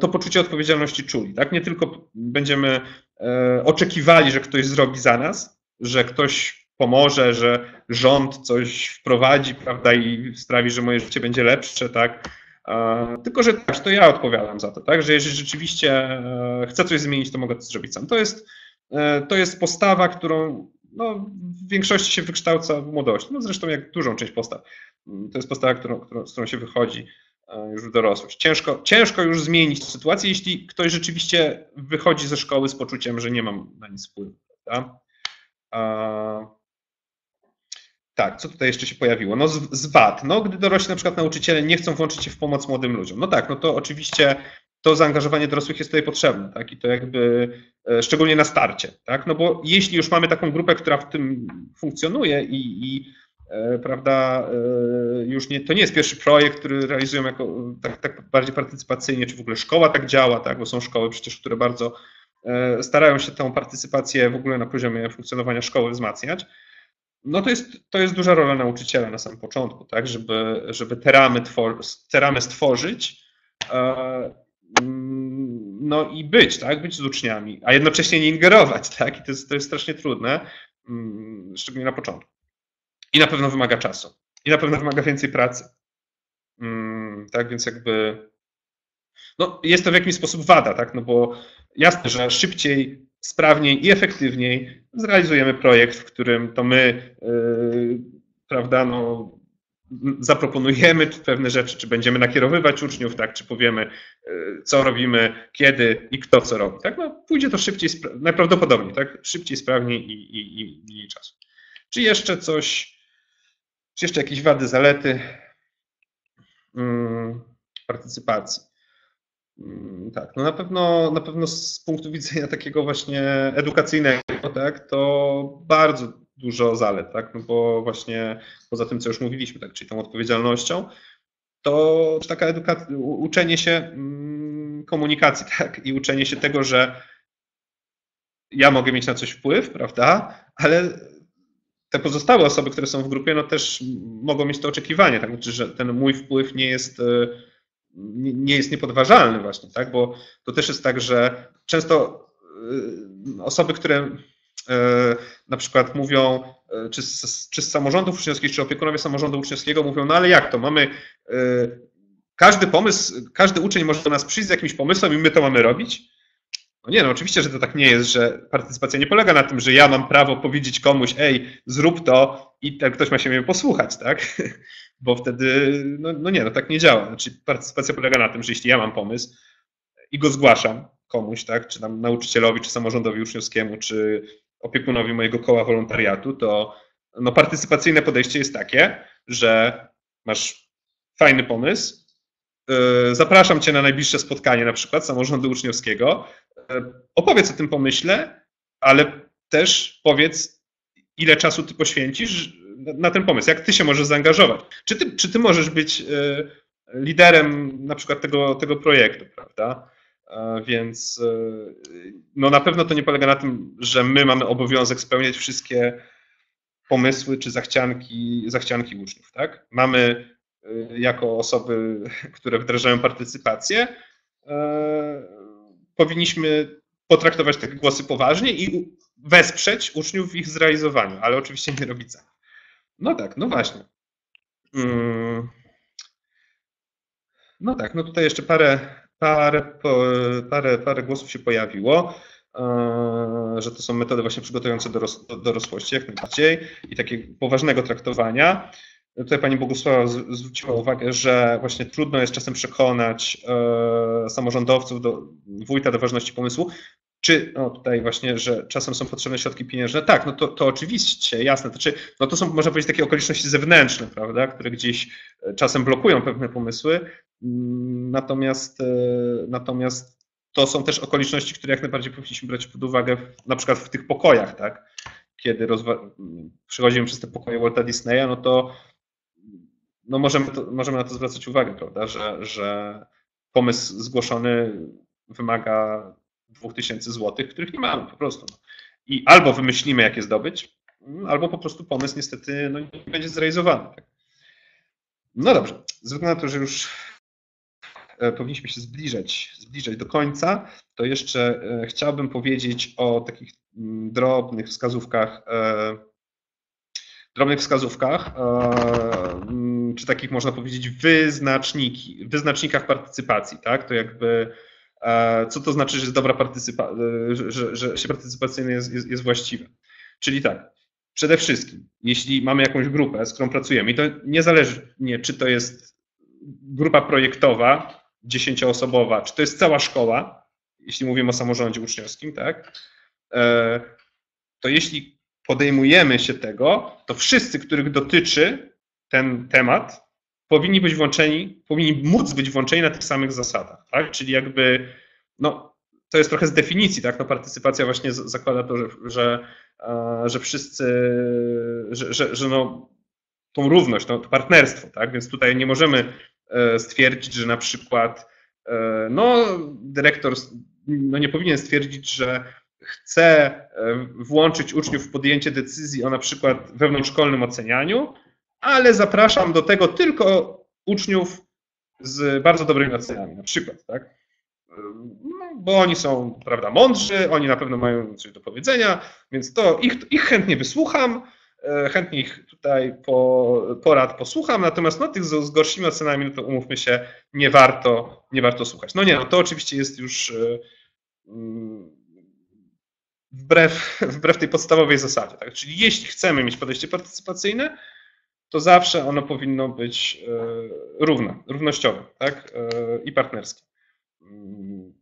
to poczucie odpowiedzialności czuli, tak? Nie tylko będziemy oczekiwali, że ktoś zrobi za nas, że ktoś pomoże, że rząd coś wprowadzi, prawda, i sprawi, że moje życie będzie lepsze, tak? Tylko że tak, to ja odpowiadam za to, tak? Że jeżeli rzeczywiście chcę coś zmienić, to mogę to zrobić sam. To jest, to jest postawa, którą no, w większości się wykształca w młodości, no zresztą jak dużą część postaw. To jest postawa, którą, którą, z którą się wychodzi już w dorosłość. Ciężko, ciężko już zmienić sytuację, jeśli ktoś rzeczywiście wychodzi ze szkoły z poczuciem, że nie mam na nic wpływu. Prawda? A, tak, co tutaj jeszcze się pojawiło? No z, z wad. No, gdy dorośli na przykład nauczyciele nie chcą włączyć się w pomoc młodym ludziom. No tak, no to oczywiście to zaangażowanie dorosłych jest tutaj potrzebne, tak? I to jakby szczególnie na starcie, tak? No bo jeśli już mamy taką grupę, która w tym funkcjonuje i, i prawda, już nie, to nie jest pierwszy projekt, który realizują jako tak, tak bardziej partycypacyjnie, czy w ogóle szkoła tak działa, tak, bo są szkoły przecież, które bardzo starają się tą partycypację w ogóle na poziomie funkcjonowania szkoły wzmacniać, no to jest, to jest duża rola nauczyciela na samym początku, tak, żeby, żeby te ramy, twor, te ramy stworzyć, no i być, tak, być z uczniami, a jednocześnie nie ingerować, tak, i to jest, to jest strasznie trudne, szczególnie na początku. I na pewno wymaga czasu. I na pewno wymaga więcej pracy. Hmm, tak więc jakby... No jest to w jakiś sposób wada, tak? No bo jasne, że szybciej, sprawniej i efektywniej zrealizujemy projekt, w którym to my, yy, prawda, no zaproponujemy pewne rzeczy, czy będziemy nakierowywać uczniów, tak, czy powiemy, co robimy, kiedy i kto co robi. Tak? No, pójdzie to szybciej, najprawdopodobniej, tak? Szybciej, sprawniej i, i, i mniej czasu. Czy jeszcze coś, czy jeszcze jakieś wady, zalety hmm, partycypacji? Hmm, tak, no na pewno, na pewno z punktu widzenia takiego właśnie edukacyjnego, tak, to bardzo dużo zalet, tak, no bo właśnie poza tym, co już mówiliśmy, tak, czyli tą odpowiedzialnością, to taka edukacja, uczenie się komunikacji, tak, i uczenie się tego, że ja mogę mieć na coś wpływ, prawda, ale te pozostałe osoby, które są w grupie, no też mogą mieć to oczekiwanie, tak, że ten mój wpływ nie jest, nie jest niepodważalny właśnie, tak, bo to też jest tak, że często osoby, które na przykład mówią, czy z, czy z samorządów uczniowskich, czy opiekunowie samorządu uczniowskiego mówią, no ale jak to, mamy każdy pomysł, każdy uczeń może do nas przyjść z jakimś pomysłem i my to mamy robić? No nie, no oczywiście, że to tak nie jest, że partycypacja nie polega na tym, że ja mam prawo powiedzieć komuś, ej, zrób to i ten ktoś ma się mnie posłuchać, tak? Bo wtedy, no, no nie, no tak nie działa. Znaczy partycypacja polega na tym, że jeśli ja mam pomysł i go zgłaszam komuś, tak, czy tam nauczycielowi, czy samorządowi uczniowskiemu, czy opiekunowi mojego koła wolontariatu, to no, partycypacyjne podejście jest takie, że masz fajny pomysł, yy, zapraszam cię na najbliższe spotkanie na przykład samorządu uczniowskiego, yy, opowiedz o tym pomyśle, ale też powiedz, ile czasu ty poświęcisz na, na ten pomysł, jak ty się możesz zaangażować. Czy ty, czy ty możesz być yy, liderem na przykład tego, tego projektu, prawda? Więc no na pewno to nie polega na tym, że my mamy obowiązek spełniać wszystkie pomysły czy zachcianki, zachcianki uczniów, tak? Mamy jako osoby, które wdrażają partycypację, powinniśmy potraktować te głosy poważnie i wesprzeć uczniów w ich zrealizowaniu, ale oczywiście nie robić za. No tak, no właśnie. No tak, no tutaj jeszcze parę Parę, parę, parę głosów się pojawiło, że to są metody właśnie przygotowujące do dorosłości jak najbardziej i takiego poważnego traktowania. Tutaj pani Bogusława zwróciła uwagę, że właśnie trudno jest czasem przekonać samorządowców, do, wójta do ważności pomysłu, czy no tutaj właśnie, że czasem są potrzebne środki pieniężne. Tak, no to, to oczywiście, jasne. To, czy, no to są, można powiedzieć, takie okoliczności zewnętrzne, prawda, które gdzieś czasem blokują pewne pomysły. Natomiast, natomiast to są też okoliczności, które jak najbardziej powinniśmy brać pod uwagę w, na przykład w tych pokojach, tak? Kiedy przechodzimy przez te pokoje Walta Disneya, no to no możemy, to, możemy na to zwracać uwagę, prawda? Że, że pomysł zgłoszony wymaga dwóch tysięcy złotych, których nie mamy po prostu. I albo wymyślimy, jak je zdobyć, albo po prostu pomysł niestety no, nie będzie zrealizowany. Tak? No dobrze, ze względu na to, że już powinniśmy się zbliżać, zbliżać do końca, to jeszcze chciałbym powiedzieć o takich drobnych wskazówkach, drobnych wskazówkach, czy takich można powiedzieć wyznaczniki, wyznacznikach partycypacji, tak? To jakby co to znaczy, że jest dobra partycypacja, że, że się partycypacyjne jest, jest, jest właściwe. Czyli tak, przede wszystkim, jeśli mamy jakąś grupę, z którą pracujemy, i to niezależnie, czy to jest grupa projektowa, dziesięcioosobowa, czy to jest cała szkoła, jeśli mówimy o samorządzie uczniowskim, tak, to jeśli podejmujemy się tego, to wszyscy, których dotyczy ten temat, powinni być włączeni, powinni móc być włączeni na tych samych zasadach, tak? Czyli jakby, no, to jest trochę z definicji, tak? No, partycypacja właśnie zakłada to, że, że, że wszyscy, że, że, że no, tą równość, no, to partnerstwo, tak? Więc tutaj nie możemy stwierdzić, że na przykład, no, dyrektor no, nie powinien stwierdzić, że chce włączyć uczniów w podjęcie decyzji o na przykład wewnątrzszkolnym ocenianiu, ale zapraszam do tego tylko uczniów z bardzo dobrymi ocenami, na przykład, tak? No, bo oni są, prawda, mądrzy, oni na pewno mają coś do powiedzenia, więc to ich, ich chętnie wysłucham, chętnie ich tutaj po, porad posłucham, natomiast no, tych z, z gorszymi ocenami, no to umówmy się, nie warto, nie warto słuchać. No nie, no to oczywiście jest już wbrew, wbrew tej podstawowej zasadzie, tak? Czyli jeśli chcemy mieć podejście partycypacyjne, to zawsze ono powinno być równe, równościowe, tak? I partnerskie.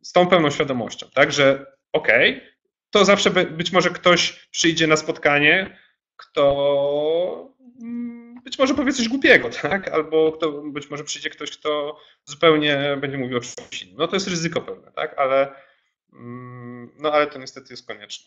Z tą pełną świadomością, tak? Że okej, okay, to zawsze być może ktoś przyjdzie na spotkanie, kto być może powie coś głupiego, tak? Albo kto, być może przyjdzie ktoś, kto zupełnie będzie mówił o czymś innym. No to jest ryzyko pewne, tak? Ale, no, ale to niestety jest konieczne.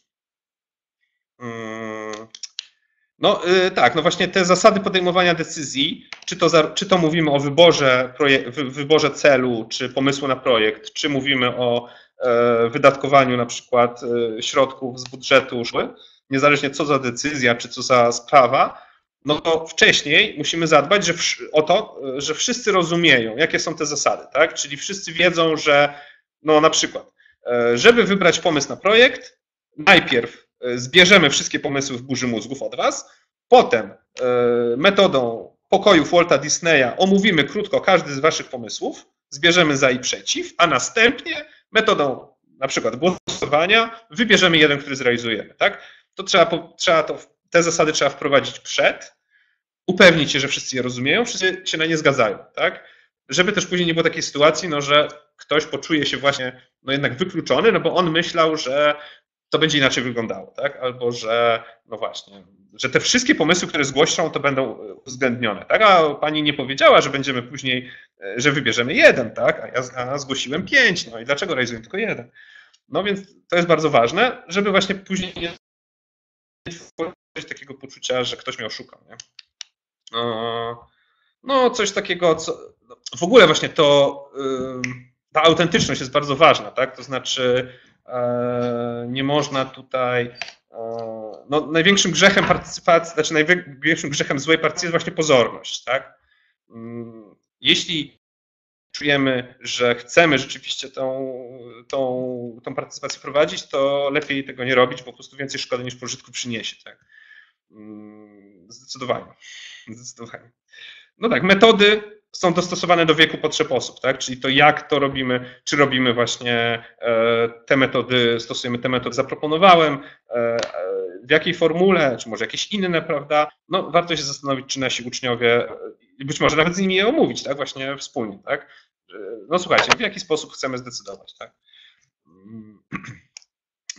No tak, no właśnie te zasady podejmowania decyzji, czy to, za, czy to mówimy o wyborze, projek, wyborze celu, czy pomysłu na projekt, czy mówimy o e, wydatkowaniu na przykład e, środków z budżetu szkoły, niezależnie co za decyzja, czy co za sprawa, no to wcześniej musimy zadbać że w, o to, że wszyscy rozumieją, jakie są te zasady, tak? Czyli wszyscy wiedzą, że no na przykład, e, żeby wybrać pomysł na projekt, najpierw zbierzemy wszystkie pomysły w burzy mózgów od was, potem metodą pokojów Walta Disneya omówimy krótko każdy z waszych pomysłów, zbierzemy za i przeciw, a następnie metodą na przykład głosowania wybierzemy jeden, który zrealizujemy. Tak? To trzeba, trzeba to, te zasady trzeba wprowadzić przed, upewnić się, że wszyscy je rozumieją, wszyscy się na nie zgadzają. Tak? Żeby też później nie było takiej sytuacji, no, że ktoś poczuje się właśnie no, jednak wykluczony, no bo on myślał, że to będzie inaczej wyglądało, tak? Albo że no właśnie, że te wszystkie pomysły, które zgłoszą, to będą uwzględnione, tak? A pani nie powiedziała, że będziemy później, że wybierzemy jeden, tak? A ja zgłosiłem pięć, no i dlaczego realizuję tylko jeden? No więc to jest bardzo ważne, żeby właśnie później nie tworzyć takiego poczucia, że ktoś mnie oszukał, nie? No coś takiego, co w ogóle właśnie to ta autentyczność jest bardzo ważna, tak? To znaczy nie można tutaj, no największym grzechem partycypacji, znaczy największym grzechem złej partii jest właśnie pozorność, tak? Jeśli czujemy, że chcemy rzeczywiście tą, tą, tą partycypację prowadzić, to lepiej tego nie robić, bo po prostu więcej szkody niż pożytku przyniesie, tak? Zdecydowanie, zdecydowanie. No tak, metody są dostosowane do wieku potrzeb osób, tak? Czyli to jak to robimy, czy robimy właśnie te metody, stosujemy te metody, zaproponowałem, w jakiej formule, czy może jakieś inne, prawda? No warto się zastanowić, czy nasi uczniowie, być może nawet z nimi je omówić, tak? Właśnie wspólnie, tak? No słuchajcie, w jaki sposób chcemy zdecydować, tak?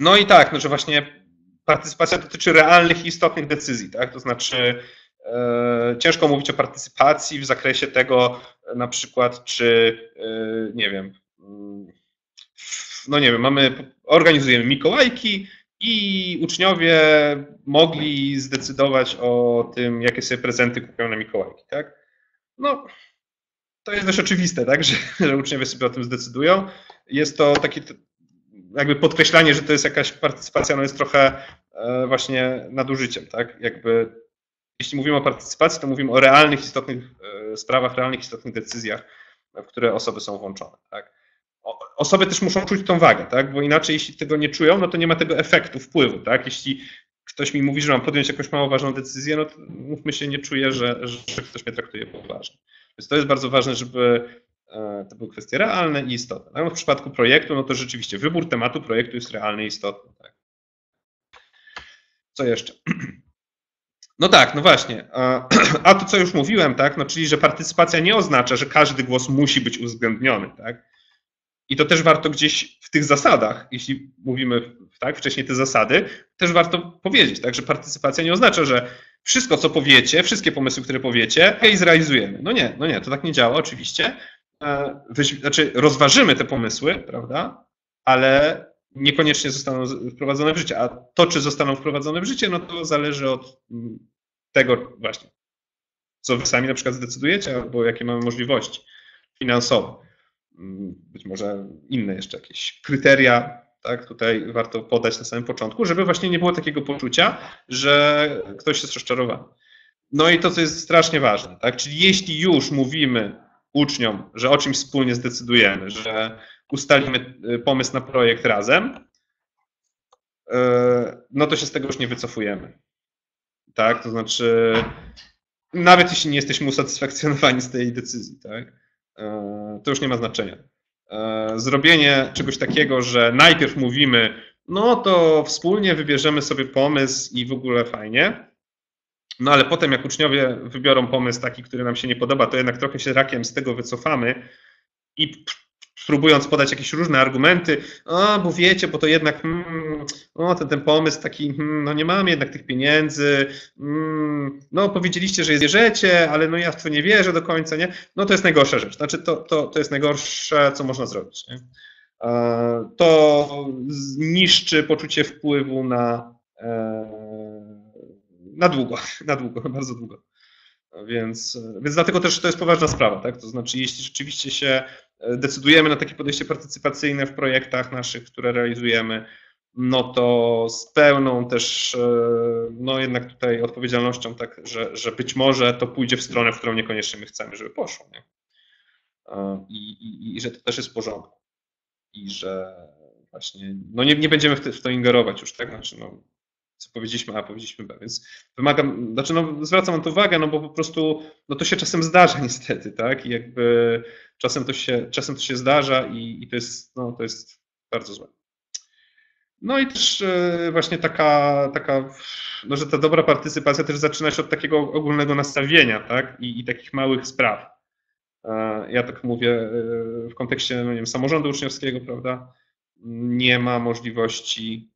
No i tak, no, że właśnie partycypacja dotyczy realnych i istotnych decyzji, tak? To znaczy ciężko mówić o partycypacji w zakresie tego na przykład, czy nie wiem, no nie wiem, mamy, organizujemy Mikołajki i uczniowie mogli zdecydować o tym, jakie sobie prezenty kupią na Mikołajki, tak? No to jest dość oczywiste, tak, że, że uczniowie sobie o tym zdecydują. Jest to takie jakby podkreślanie, że to jest jakaś partycypacja, no jest trochę właśnie nadużyciem, tak? Jakby jeśli mówimy o partycypacji, to mówimy o realnych, istotnych sprawach, realnych, istotnych decyzjach, w które osoby są włączone. Tak? Osoby też muszą czuć tą wagę, tak? Bo inaczej jeśli tego nie czują, no to nie ma tego efektu, wpływu. Tak? Jeśli ktoś mi mówi, że mam podjąć jakąś mało ważną decyzję, no to mówmy się, nie czuję, że, że ktoś mnie traktuje poważnie. Więc to jest bardzo ważne, żeby to były kwestie realne i istotne. Tak? No w przypadku projektu, no to rzeczywiście wybór tematu projektu jest realny i istotny. Tak? Co jeszcze? No tak, no właśnie, a to co już mówiłem, tak, no czyli że partycypacja nie oznacza, że każdy głos musi być uwzględniony, tak, i to też warto gdzieś w tych zasadach, jeśli mówimy, tak, wcześniej te zasady, też warto powiedzieć, tak, że partycypacja nie oznacza, że wszystko co powiecie, wszystkie pomysły, które powiecie, i zrealizujemy, no nie, no nie, to tak nie działa oczywiście, znaczy rozważymy te pomysły, prawda, ale niekoniecznie zostaną wprowadzone w życie, a to, czy zostaną wprowadzone w życie, no to zależy od tego właśnie, co wy sami na przykład zdecydujecie, albo jakie mamy możliwości finansowe. Być może inne jeszcze jakieś kryteria, tak, tutaj warto podać na samym początku, żeby właśnie nie było takiego poczucia, że ktoś jest rozczarowany. No i to, co jest strasznie ważne, tak, czyli jeśli już mówimy uczniom, że o czymś wspólnie zdecydujemy, że ustalimy pomysł na projekt razem, no to się z tego już nie wycofujemy. Tak, to znaczy nawet jeśli nie jesteśmy usatysfakcjonowani z tej decyzji, tak, to już nie ma znaczenia. Zrobienie czegoś takiego, że najpierw mówimy, no to wspólnie wybierzemy sobie pomysł i w ogóle fajnie, No ale potem, jak uczniowie wybiorą pomysł taki, który nam się nie podoba, to jednak trochę się rakiem z tego wycofamy i próbując podać jakieś różne argumenty, a bo wiecie, bo to jednak mm, o, ten, ten pomysł taki, mm, no nie mamy jednak tych pieniędzy, mm, no powiedzieliście, że je zjeżdżecie, ale no ja w to nie wierzę do końca, nie? No to jest najgorsza rzecz, znaczy to, to, to jest najgorsze, co można zrobić, nie? To niszczy poczucie wpływu na, na długo, na długo, bardzo długo. Więc, więc dlatego też to jest poważna sprawa, tak? To znaczy, jeśli rzeczywiście się decydujemy na takie podejście partycypacyjne w projektach naszych, które realizujemy, no to z pełną też, no jednak tutaj odpowiedzialnością, tak, że, że być może to pójdzie w stronę, w którą niekoniecznie my chcemy, żeby poszło, nie? I, i, i że to też jest w porządku. I że właśnie, no nie, nie będziemy w, te, w to ingerować już, tak? Znaczy, no, co powiedzieliśmy A, powiedzieliśmy B, więc wymagam, znaczy no, zwracam na to uwagę, no bo po prostu, no to się czasem zdarza niestety, tak? I jakby czasem to się, czasem to się zdarza i, i to jest, no to jest bardzo złe. No i też właśnie taka, taka, no że ta dobra partycypacja też zaczyna się od takiego ogólnego nastawienia, tak? I, i takich małych spraw. Ja tak mówię w kontekście, no nie wiem, samorządu uczniowskiego, prawda? Nie ma możliwości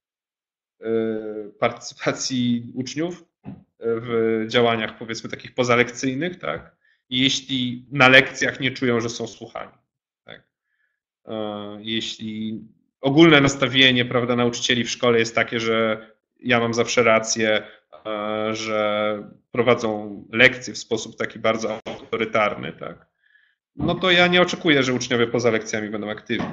partycypacji uczniów w działaniach, powiedzmy, takich pozalekcyjnych, tak? Jeśli na lekcjach nie czują, że są słuchani, tak? Jeśli ogólne nastawienie, prawda, nauczycieli w szkole jest takie, że ja mam zawsze rację, że prowadzą lekcje w sposób taki bardzo autorytarny, tak? No to ja nie oczekuję, że uczniowie poza lekcjami będą aktywni.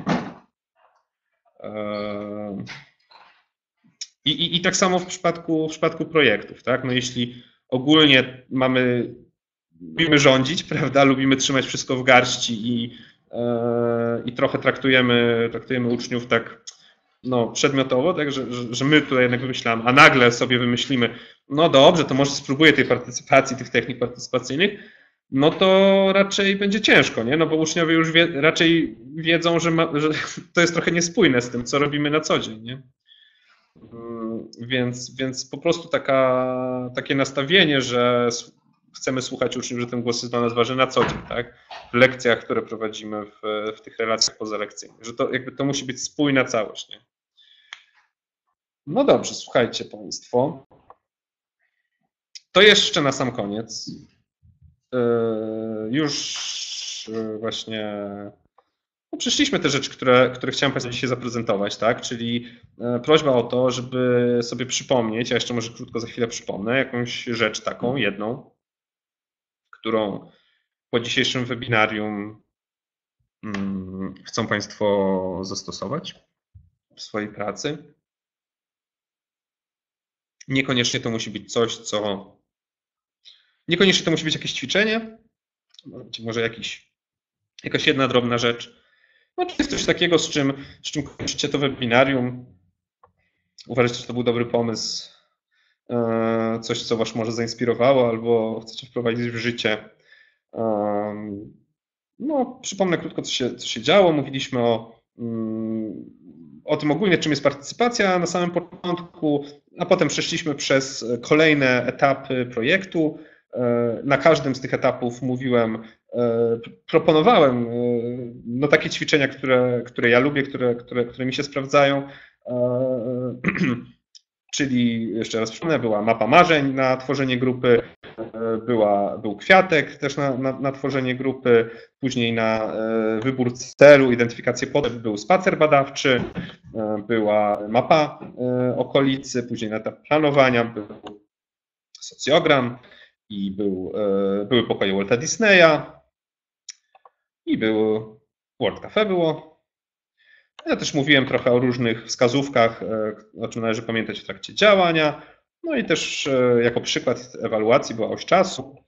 I, i, i tak samo w przypadku, w przypadku projektów, tak? No jeśli ogólnie mamy, lubimy rządzić, prawda? Lubimy trzymać wszystko w garści i, i trochę traktujemy, traktujemy uczniów tak, no, przedmiotowo, tak, że, że, że my tutaj jednak wymyślamy, a nagle sobie wymyślimy, no dobrze, to może spróbuję tej partycypacji, tych technik partycypacyjnych, no to raczej będzie ciężko, nie? No bo uczniowie już wie, raczej wiedzą, że, ma, że to jest trochę niespójne z tym, co robimy na co dzień, nie? Więc, więc po prostu taka, takie nastawienie, że chcemy słuchać uczniów, że ten głos jest dla nas ważny na co dzień, tak? W lekcjach, które prowadzimy, w, w tych relacjach pozalekcyjnych, że to jakby to musi być spójna całość, nie? No dobrze, słuchajcie Państwo. To jeszcze na sam koniec. Już właśnie no przeszliśmy te rzeczy, które, które chciałem Państwu dzisiaj zaprezentować, tak? Czyli prośba o to, żeby sobie przypomnieć, ja jeszcze może krótko za chwilę przypomnę, jakąś rzecz taką, jedną, którą po dzisiejszym webinarium chcą Państwo zastosować w swojej pracy. Niekoniecznie to musi być coś, co Niekoniecznie to musi być jakieś ćwiczenie, może jakiś, jakaś jedna drobna rzecz. No, to jest coś takiego, z czym, z czym kończycie to webinarium. Uważacie, że to był dobry pomysł, coś, co Was może zainspirowało albo chcecie wprowadzić w życie. No, przypomnę krótko, co się, co się działo. Mówiliśmy o, o tym ogólnie, czym jest partycypacja na samym początku, a potem przeszliśmy przez kolejne etapy projektu. Na każdym z tych etapów mówiłem, proponowałem no takie ćwiczenia, które, które ja lubię, które, które, które mi się sprawdzają, czyli jeszcze raz przypomnę, była mapa marzeń na tworzenie grupy, była, był kwiatek też na, na, na tworzenie grupy, później na wybór celu, identyfikację potrzeb, był spacer badawczy, była mapa okolicy, później na etap planowania był socjogram, i był, były pokoje Walta Disneya, i był World Cafe było. Ja też mówiłem trochę o różnych wskazówkach, o czym należy pamiętać w trakcie działania. No i też jako przykład ewaluacji była oś czasu.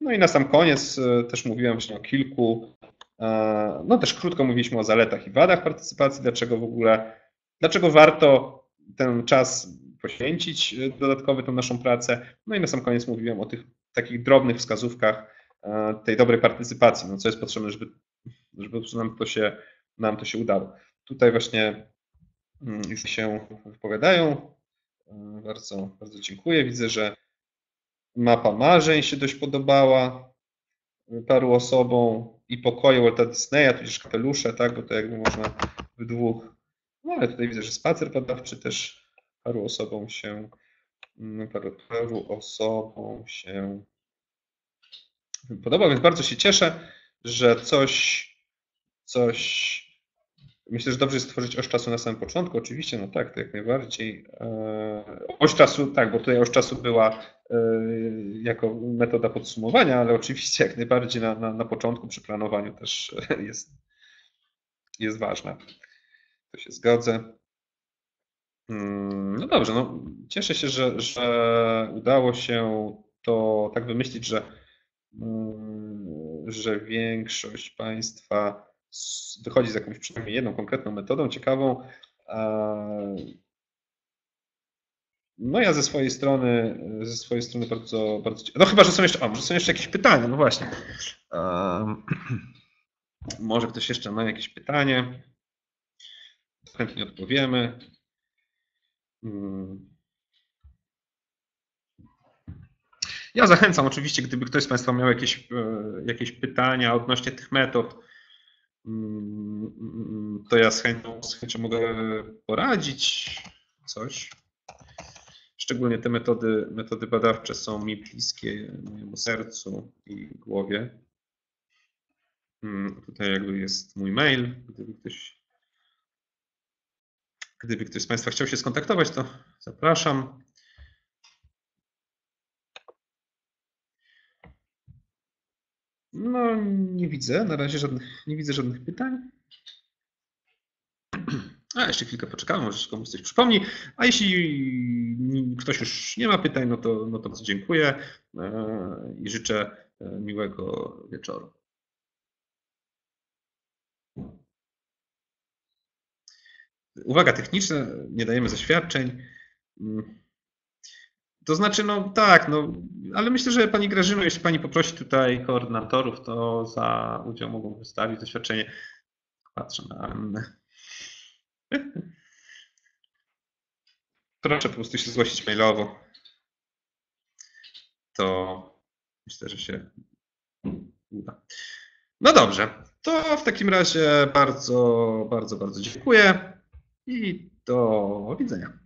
No i na sam koniec też mówiłem właśnie o kilku, no też krótko mówiliśmy o zaletach i wadach partycypacji, dlaczego w ogóle, dlaczego warto ten czas poświęcić dodatkowy tą naszą pracę. No i na sam koniec mówiłem o tych takich drobnych wskazówkach tej dobrej partycypacji, no co jest potrzebne, żeby, żeby nam to się, nam to się udało. Tutaj właśnie już się wypowiadają. Bardzo, bardzo dziękuję. Widzę, że Mapa marzeń się dość podobała paru osobom i pokoje Walta Disneya, tudzież kapelusze, tak, bo to jakby można w dwóch. No ale tutaj widzę, że spacer badawczy też paru osobom się, paru, paru osobom się podoba, więc bardzo się cieszę, że coś, coś, myślę, że dobrze jest stworzyć oś czasu na samym początku, oczywiście, no tak, to jak najbardziej. Oś czasu, tak, bo tutaj oś czasu była jako metoda podsumowania, ale oczywiście jak najbardziej na, na, na początku przy planowaniu też jest, jest ważna. To się zgodzę. No dobrze, no cieszę się, że, że udało się to tak wymyślić, że, że większość Państwa wychodzi z jakąś przynajmniej jedną konkretną metodą, ciekawą. No ja ze swojej strony, ze swojej strony bardzo, bardzo... No chyba, że są jeszcze, o, że są jeszcze jakieś pytania, no właśnie. Um, może ktoś jeszcze ma jakieś pytanie. Chętnie odpowiemy. Ja zachęcam oczywiście, gdyby ktoś z Państwa miał jakieś, jakieś pytania odnośnie tych metod, to ja z chęcią, z chęcią mogę poradzić coś. Szczególnie te metody, metody badawcze są mi bliskie mojemu sercu i głowie. Tutaj jakby jest mój mail. Gdyby ktoś, gdyby ktoś z Państwa chciał się skontaktować, to zapraszam. No nie widzę, na razie żadnych, nie widzę żadnych pytań. A jeszcze chwilkę poczekamy, może komuś coś przypomni. A jeśli ktoś już nie ma pytań, no to, no to bardzo dziękuję i życzę miłego wieczoru. Uwaga techniczna, nie dajemy zaświadczeń. To znaczy, no tak, no, ale myślę, że Pani Grażyno, jeśli Pani poprosi tutaj koordynatorów, to za udział mogą wystawić doświadczenie. Patrzę na Annę. Proszę po prostu się zgłosić mailowo. To myślę, że się uda. No dobrze, to w takim razie bardzo, bardzo, bardzo dziękuję i do widzenia.